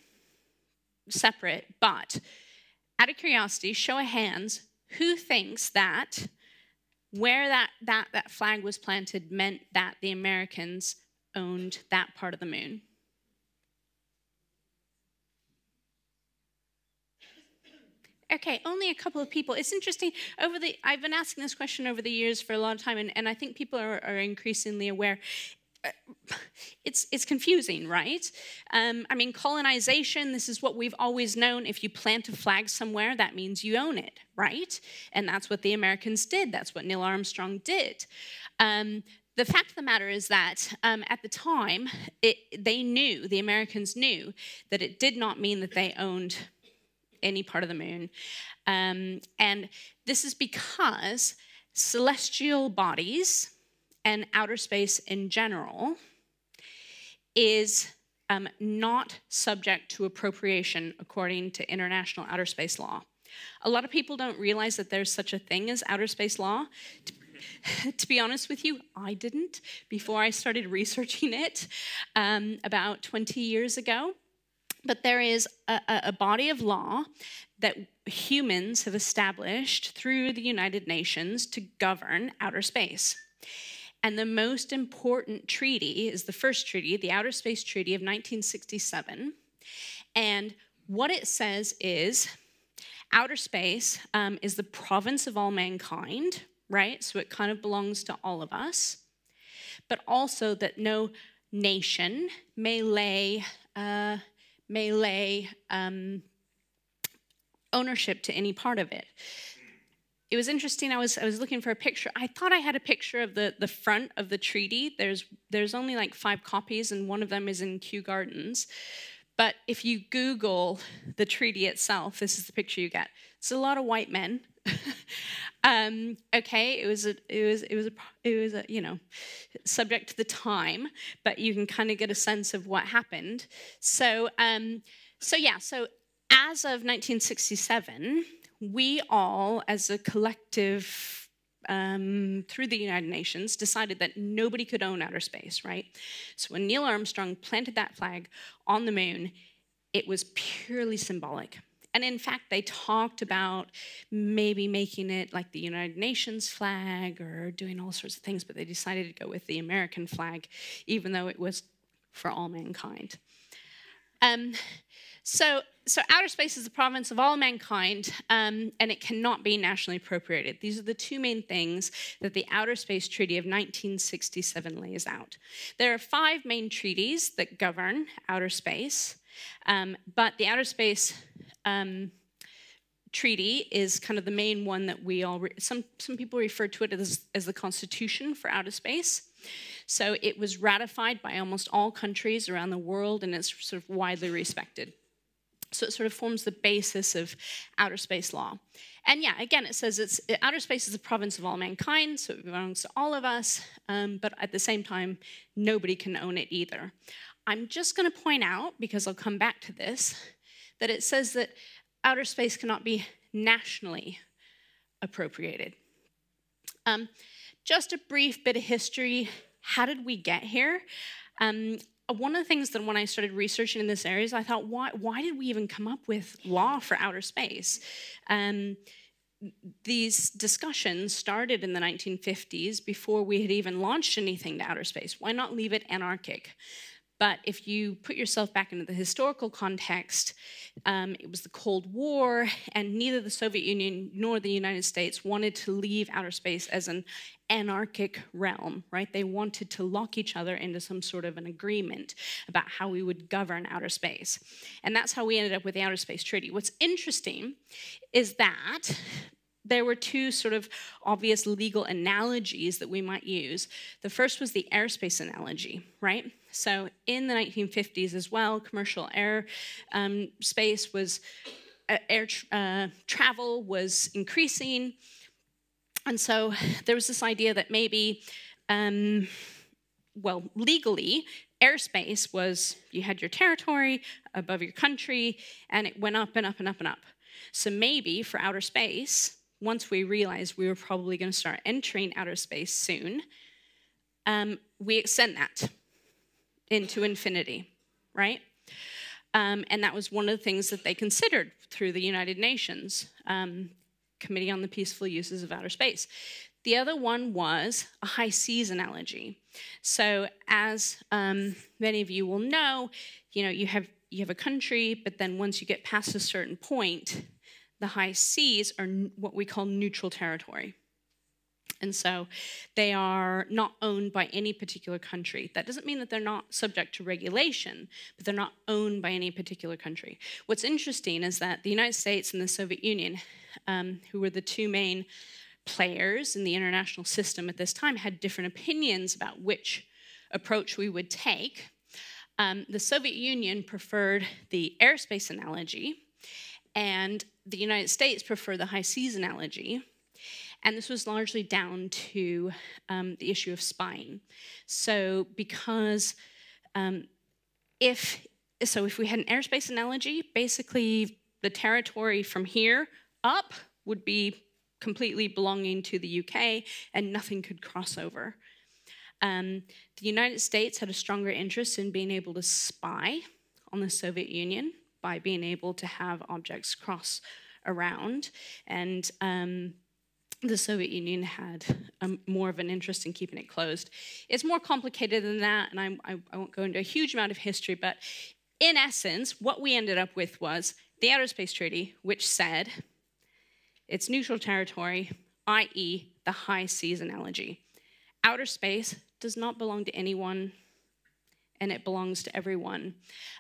separate, but out of curiosity, show of hands, who thinks that where that, that, that flag was planted meant that the Americans owned that part of the moon? Okay, only a couple of people. It's interesting. Over the, I've been asking this question over the years for a long time, and, and I think people are, are increasingly aware. It's, it's confusing, right? Um, I mean, colonization, this is what we've always known. If you plant a flag somewhere, that means you own it, right? And that's what the Americans did. That's what Neil Armstrong did. Um, The fact of the matter is that um, at the time, it, they knew, the Americans knew, that it did not mean that they owned any part of the moon. Um, and this is because celestial bodies and outer space in general is um, not subject to appropriation according to international outer space law. A lot of people don't realize that there's such a thing as outer space law. To be honest with you, I didn't before I started researching it um, about twenty years ago. But there is a, a body of law that humans have established through the United Nations to govern outer space. And the most important treaty is the first treaty, the Outer Space Treaty of nineteen sixty-seven. And what it says is, outer space um, is the province of all mankind, right? So it kind of belongs to all of us. But also that no nation may lay... Uh, may lay um, ownership to any part of it. It was interesting, I was, I was looking for a picture. I thought I had a picture of the, the front of the treaty. There's, there's only like five copies, and one of them is in Kew Gardens. But if you Google the treaty itself, this is the picture you get. It's a lot of white men. um, okay, it was a, it was, it was a, it was a, you know, subject to the time, but you can kind of get a sense of what happened. So, um, so yeah, so as of nineteen sixty-seven, we all, as a collective, um, through the United Nations, decided that nobody could own outer space, right? So when Neil Armstrong planted that flag on the moon, it was purely symbolic. And in fact, they talked about maybe making it like the United Nations flag or doing all sorts of things, but they decided to go with the American flag, even though it was for all mankind. Um, so, so outer space is the province of all mankind, um, and it cannot be nationally appropriated. These are the two main things that the Outer Space Treaty of nineteen sixty-seven lays out. There are five main treaties that govern outer space, um, but the Outer Space Um, treaty is kind of the main one that we all, re some, some people refer to it as, as the Constitution for Outer Space. So it was ratified by almost all countries around the world, and it's sort of widely respected. So it sort of forms the basis of outer space law. And yeah, again, it says it's, outer space is the province of all mankind, so it belongs to all of us, um, but at the same time, nobody can own it either. I'm just going to point out, because I'll come back to this, that it says that outer space cannot be nationally appropriated. Um, just a brief bit of history. How did we get here? Um, one of the things that when I started researching in this area is I thought, why, why did we even come up with law for outer space? Um, These discussions started in the nineteen fifties before we had even launched anything to outer space. Why not leave it anarchic? But if you put yourself back into the historical context, um, it was the Cold War, and neither the Soviet Union nor the United States wanted to leave outer space as an anarchic realm, right? They wanted to lock each other into some sort of an agreement about how we would govern outer space. And that's how we ended up with the Outer Space Treaty. What's interesting is that there were two sort of obvious legal analogies that we might use. The first was the airspace analogy, right? So in the nineteen fifties as well, commercial air um, space was, uh, air tr uh, travel was increasing. And so there was this idea that maybe, um, well, legally, airspace was, you had your territory above your country, and it went up and up and up and up. So maybe for outer space, once we realized we were probably going to start entering outer space soon, um, we extend that into infinity, right? Um, and that was one of the things that they considered through the United Nations um, Committee on the Peaceful Uses of Outer Space. The other one was a high seas analogy. So as um, many of you will know, you know, you have you have a country, but then once you get past a certain point, the high seas are what we call neutral territory. And so they are not owned by any particular country. That doesn't mean that they're not subject to regulation, but they're not owned by any particular country. What's interesting is that the United States and the Soviet Union, um, who were the two main players in the international system at this time, had different opinions about which approach we would take. Um, the Soviet Union preferred the airspace analogy, and the United States preferred the high seas analogy. And this was largely down to um, the issue of spying. So because um, if, so if we had an airspace analogy, basically the territory from here up would be completely belonging to the U K, and nothing could cross over. Um, the United States had a stronger interest in being able to spy on the Soviet Union by being able to have objects cross around, and um, the Soviet Union had um, more of an interest in keeping it closed. It's more complicated than that, and I, I, I won't go into a huge amount of history, but in essence, what we ended up with was the Outer Space Treaty, which said it's neutral territory, that is the high seas analogy. Outer space does not belong to anyone, and it belongs to everyone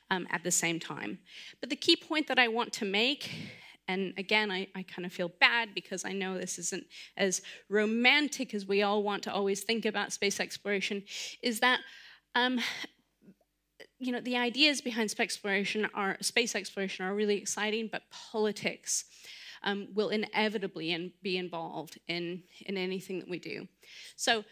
um, at the same time. But the key point that I want to make, and again, I, I kind of feel bad because I know this isn't as romantic as we all want to always think about space exploration, is that um, you know, the ideas behind space exploration are, space exploration are really exciting, but politics um, will inevitably in, be involved in, in anything that we do. So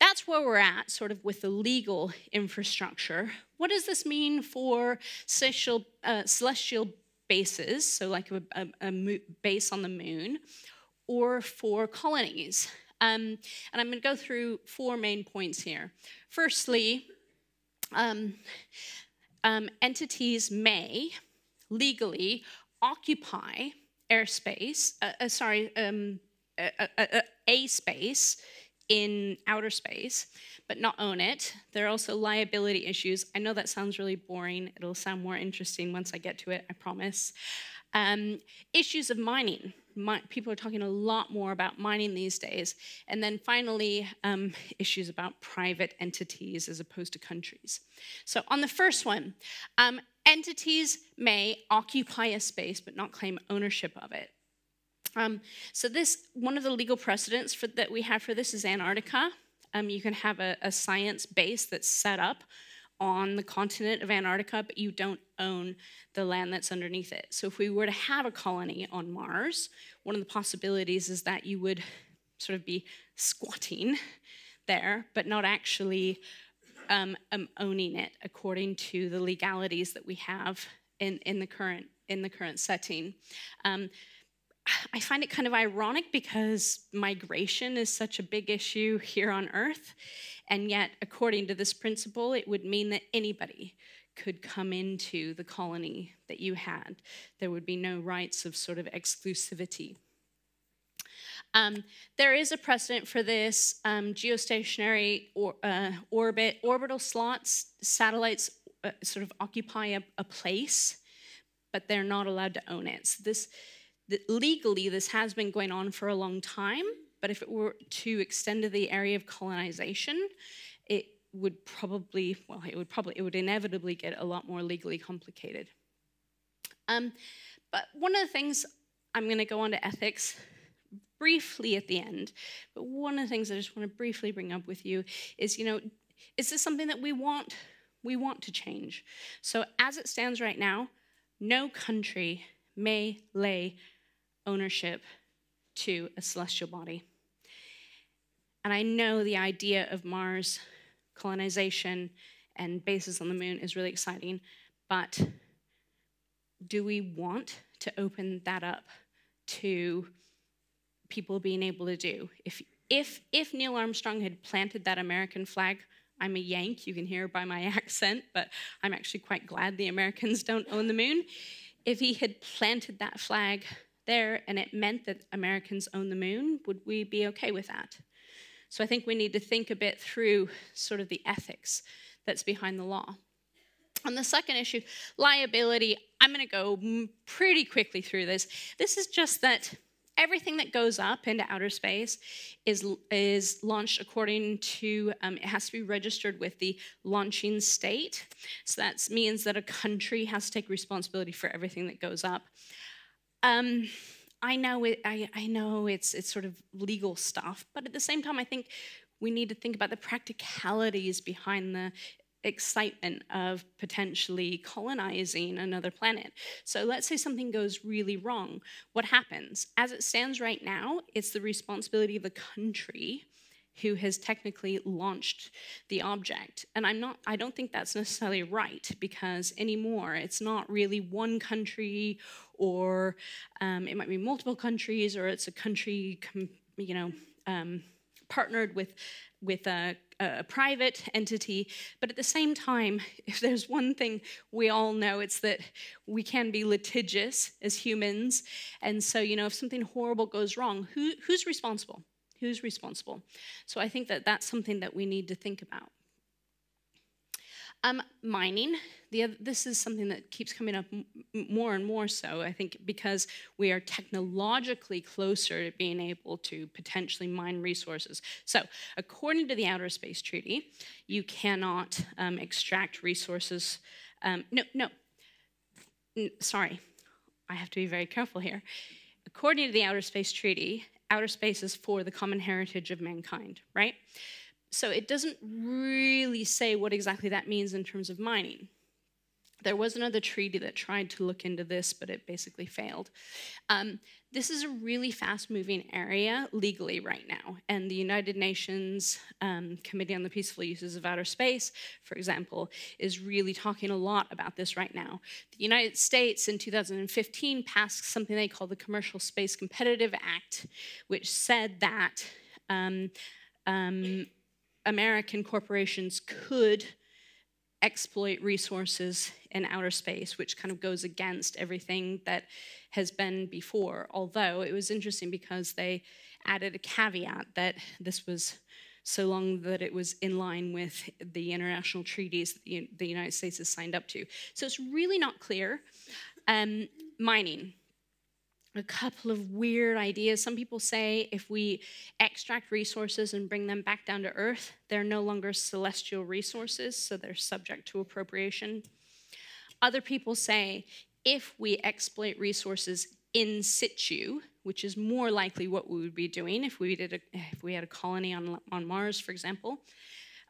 that's where we're at, sort of with the legal infrastructure. What does this mean for celestial, uh, celestial bases, so like a, a, a base on the moon, or for colonies? Um, and I'm going to go through four main points here. Firstly, um, um, entities may legally occupy airspace, uh, uh, sorry, um, a, a, a, a space in outer space, but not own it. There are also liability issues. I know that sounds really boring. It'll sound more interesting once I get to it, I promise. Um, issues of mining. My, people are talking a lot more about mining these days. And then finally, um, issues about private entities as opposed to countries. So on the first one, um, entities may occupy a space but not claim ownership of it. Um, so this, one of the legal precedents for, that we have for this is Antarctica. Um, you can have a, a science base that's set up on the continent of Antarctica, but you don't own the land that's underneath it. So if we were to have a colony on Mars, one of the possibilities is that you would sort of be squatting there, but not actually um, um, owning it according to the legalities that we have in, in, the, current, in the current setting. Um, I find it kind of ironic because migration is such a big issue here on Earth, and yet, according to this principle, it would mean that anybody could come into the colony that you had. There would be no rights of sort of exclusivity. Um, there is a precedent for this. Um, geostationary or, uh, orbit, orbital slots, satellites uh, sort of occupy a, a place, but they're not allowed to own it. So this, the, legally, this has been going on for a long time, but if it were to extend to the area of colonization, it would probably, well, it would probably, it would inevitably get a lot more legally complicated. Um, but one of the things, I'm going to go on to ethics briefly at the end, but one of the things I just want to briefly bring up with you is, you know, is this something that we want, we want to change? So as it stands right now, no country may lay ownership to a celestial body. And I know the idea of Mars colonization and bases on the moon is really exciting, but do we want to open that up to people being able to do? If, if, if Neil Armstrong had planted that American flag, I'm a Yank, you can hear by my accent, but I'm actually quite glad the Americans don't own the moon. If he had planted that flag there and it meant that Americans own the moon, would we be okay with that? So I think we need to think a bit through sort of the ethics that's behind the law. On the second issue, liability, I'm going to go pretty quickly through this. This is just that everything that goes up into outer space is, is launched according to, um, it has to be registered with the launching state. So that means that a country has to take responsibility for everything that goes up. Um, I know, it, I, I know it's, it's sort of legal stuff, but at the same time, I think we need to think about the practicalities behind the excitement of potentially colonizing another planet. So let's say something goes really wrong. What happens? As it stands right now, it's the responsibility of the country who has technically launched the object. And I'm not, I don't think that's necessarily right, because anymore it's not really one country, or um, it might be multiple countries, or it's a country com you know, um, partnered with, with a, a private entity. But at the same time, if there's one thing we all know, it's that we can be litigious as humans. And so, you know, if something horrible goes wrong, who, who's responsible? Who's responsible? So I think that that's something that we need to think about. Um, mining. The other, this is something that keeps coming up m more and more so, I think, because we are technologically closer to being able to potentially mine resources. So, according to the Outer Space Treaty, you cannot um, extract resources. Um, no, no. N sorry. I have to be very careful here. According to the Outer Space Treaty, outer space is for the common heritage of mankind, right? So it doesn't really say what exactly that means in terms of mining. There was another treaty that tried to look into this, but it basically failed. Um, this is a really fast-moving area legally right now, and the United Nations um, Committee on the Peaceful Uses of Outer Space, for example, is really talking a lot about this right now. The United States in two thousand fifteen passed something they call the Commercial Space Competitive Act, which said that um, um, American corporations could exploit resources in outer space, which kind of goes against everything that has been before. Although it was interesting because they added a caveat that this was so long that it was in line with the international treaties that the United States has signed up to. So it's really not clear. Um, mining. A couple of weird ideas. Some people say if we extract resources and bring them back down to Earth, they're no longer celestial resources, so they're subject to appropriation. Other people say if we exploit resources in situ, which is more likely what we would be doing if we did a, if we had a colony on on Mars, for example,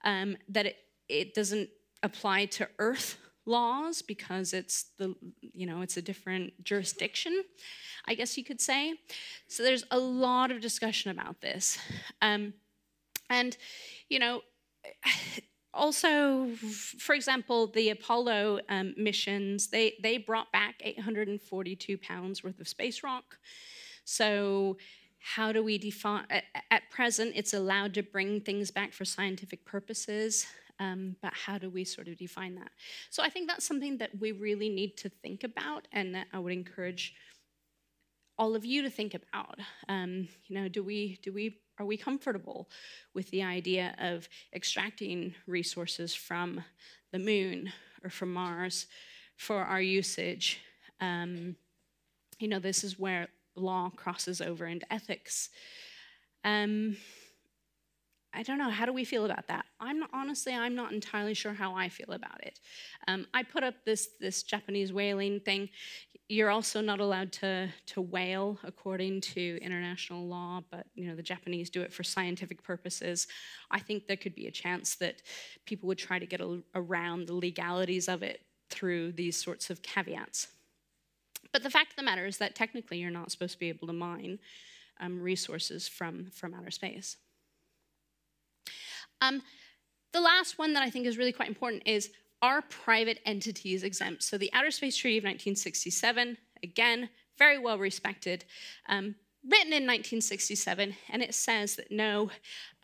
um, that it it doesn't apply to Earth laws because it's the you know it's a different jurisdiction, I guess you could say. So there's a lot of discussion about this, um, and you know, also, for example, the Apollo um, missions they they brought back eight hundred forty-two pounds worth of space rock. So how do we define? At, at present, it's allowed to bring things back for scientific purposes. Um, but how do we sort of define that? So I think that's something that we really need to think about, and that I would encourage all of you to think about. Um, you know, do we do we are we comfortable with the idea of extracting resources from the moon or from Mars for our usage? Um, you know, this is where law crosses over into ethics. Um, I don't know, how do we feel about that? I'm not, honestly, I'm not entirely sure how I feel about it. Um, I put up this, this Japanese whaling thing. You're also not allowed to, to whale according to international law, but you know, the Japanese do it for scientific purposes. I think there could be a chance that people would try to get a, around the legalities of it through these sorts of caveats. But the fact of the matter is that technically you're not supposed to be able to mine um, resources from, from outer space. Um, the last one that I think is really quite important is, are private entities exempt? So the Outer Space Treaty of nineteen sixty-seven, again, very well respected, um, written in nineteen sixty-seven, and it says that no,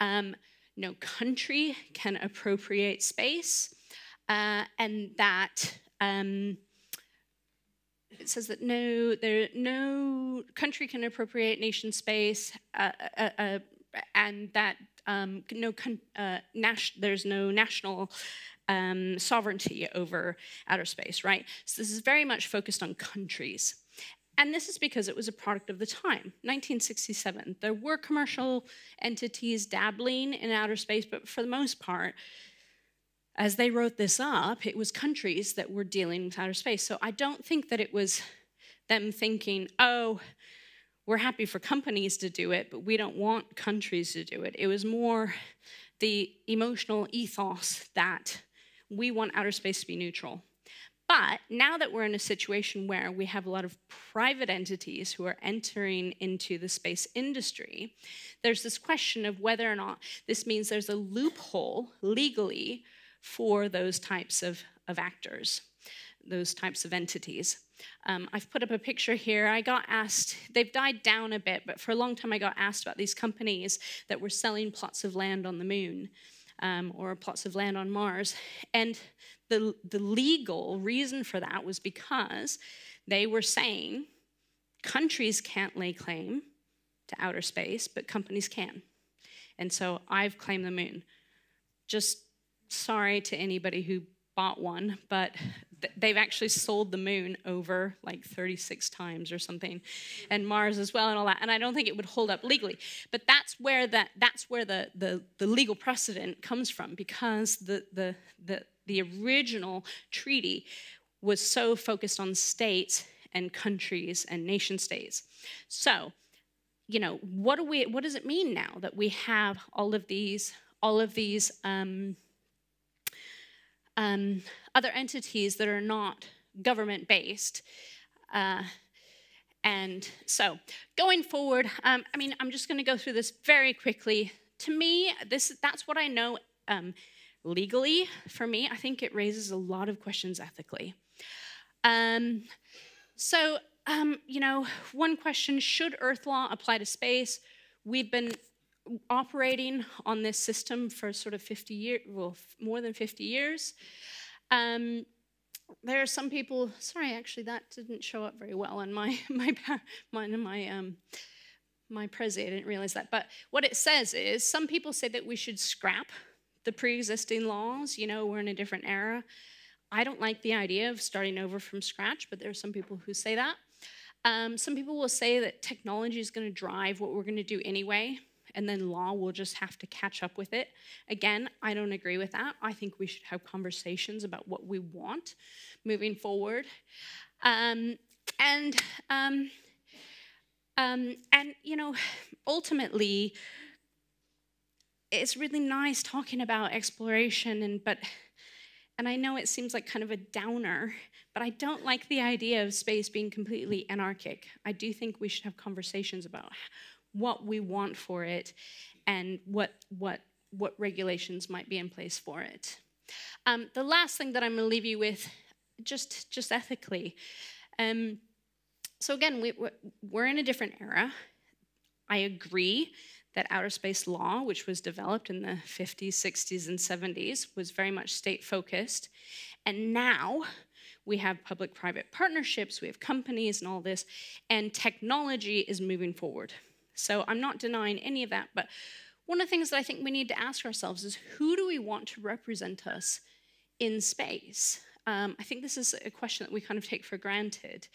um, no country can appropriate space, uh, and that um, it says that no, there, no country can appropriate nation space, uh, uh, uh, and that Um, no, uh, there's no national um, sovereignty over outer space, right? So this is very much focused on countries. And this is because it was a product of the time, nineteen sixty-seven. There were commercial entities dabbling in outer space, but for the most part, as they wrote this up, it was countries that were dealing with outer space. So I don't think that it was them thinking, oh, we're happy for companies to do it, but we don't want countries to do it. It was more the emotional ethos that we want outer space to be neutral. But now that we're in a situation where we have a lot of private entities who are entering into the space industry, there's this question of whether or not this means there's a loophole legally for those types of, of actors, those types of entities. Um, I've put up a picture here. I got asked, they've died down a bit, but for a long time I got asked about these companies that were selling plots of land on the moon um, or plots of land on Mars. And the, the legal reason for that was because they were saying countries can't lay claim to outer space, but companies can. And so I've claimed the moon. Just sorry to anybody who bought one, but they've actually sold the moon over like thirty-six times or something, and Mars as well and all that, and I don't think it would hold up legally. But that's where that that's where the the, the legal precedent comes from, because the, the the the original treaty was so focused on states and countries and nation states. So, you know, what do we what does it mean now that we have all of these all of these um Um, other entities that are not government-based? Uh, and so, going forward, um, I mean, I'm just going to go through this very quickly. To me, this that's what I know um, legally. For me, I think it raises a lot of questions ethically. Um, so, um, you know, one question, should Earth law apply to space? We've been operating on this system for sort of fifty years, well, more than fifty years. Um, there are some people, sorry, actually that didn't show up very well on my, my, my, my, um, my prezi, I didn't realize that. But what it says is, some people say that we should scrap the pre-existing laws, you know, we're in a different era. I don't like the idea of starting over from scratch, but there are some people who say that. Um, some people will say that technology is going to drive what we're going to do anyway, and then law will just have to catch up with it. Again, I don't agree with that. I think we should have conversations about what we want moving forward. Um, and, um, um, and, you know, ultimately, it's really nice talking about exploration, and, but, and I know it seems like kind of a downer, but I don't like the idea of space being completely anarchic. I do think we should have conversations about what we want for it, and what what what regulations might be in place for it. Um, the last thing that I'm going to leave you with, just just ethically. Um, so again, we we're in a different era. I agree that outer space law, which was developed in the fifties, sixties, and seventies, was very much state focused, and now we have public-private partnerships, we have companies and all this, and technology is moving forward. So I'm not denying any of that, but one of the things that I think we need to ask ourselves is, who do we want to represent us in space? Um, I think this is a question that we kind of take for granted.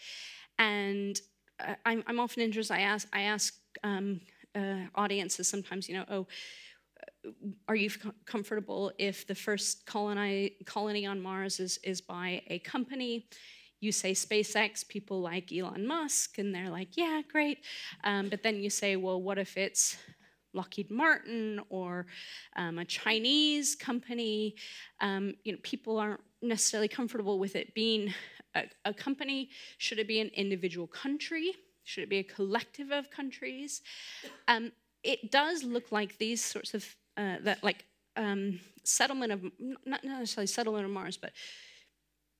And uh, I'm, I'm often interested, I ask, I ask um, uh, audiences sometimes, you know, oh, are you comfortable if the first colony, colony on Mars is, is by a company? You say SpaceX, people like Elon Musk, and they're like, yeah, great. Um, but then you say, well, what if it's Lockheed Martin or um, a Chinese company? Um, you know, people aren't necessarily comfortable with it being a, a company. Should it be an individual country? Should it be a collective of countries? Um, it does look like these sorts of uh, that like um, settlement of not necessarily settlement of Mars, but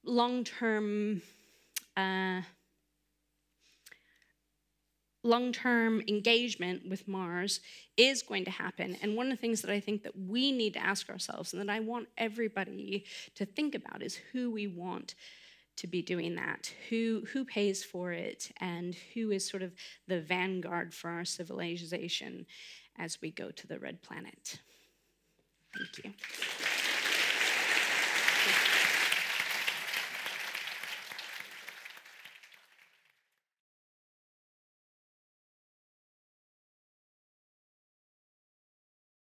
long-term. Uh, long-term engagement with Mars is going to happen. And one of the things that I think that we need to ask ourselves, and that I want everybody to think about, is who we want to be doing that, who, who pays for it, and who is sort of the vanguard for our civilization as we go to the red planet. Thank you.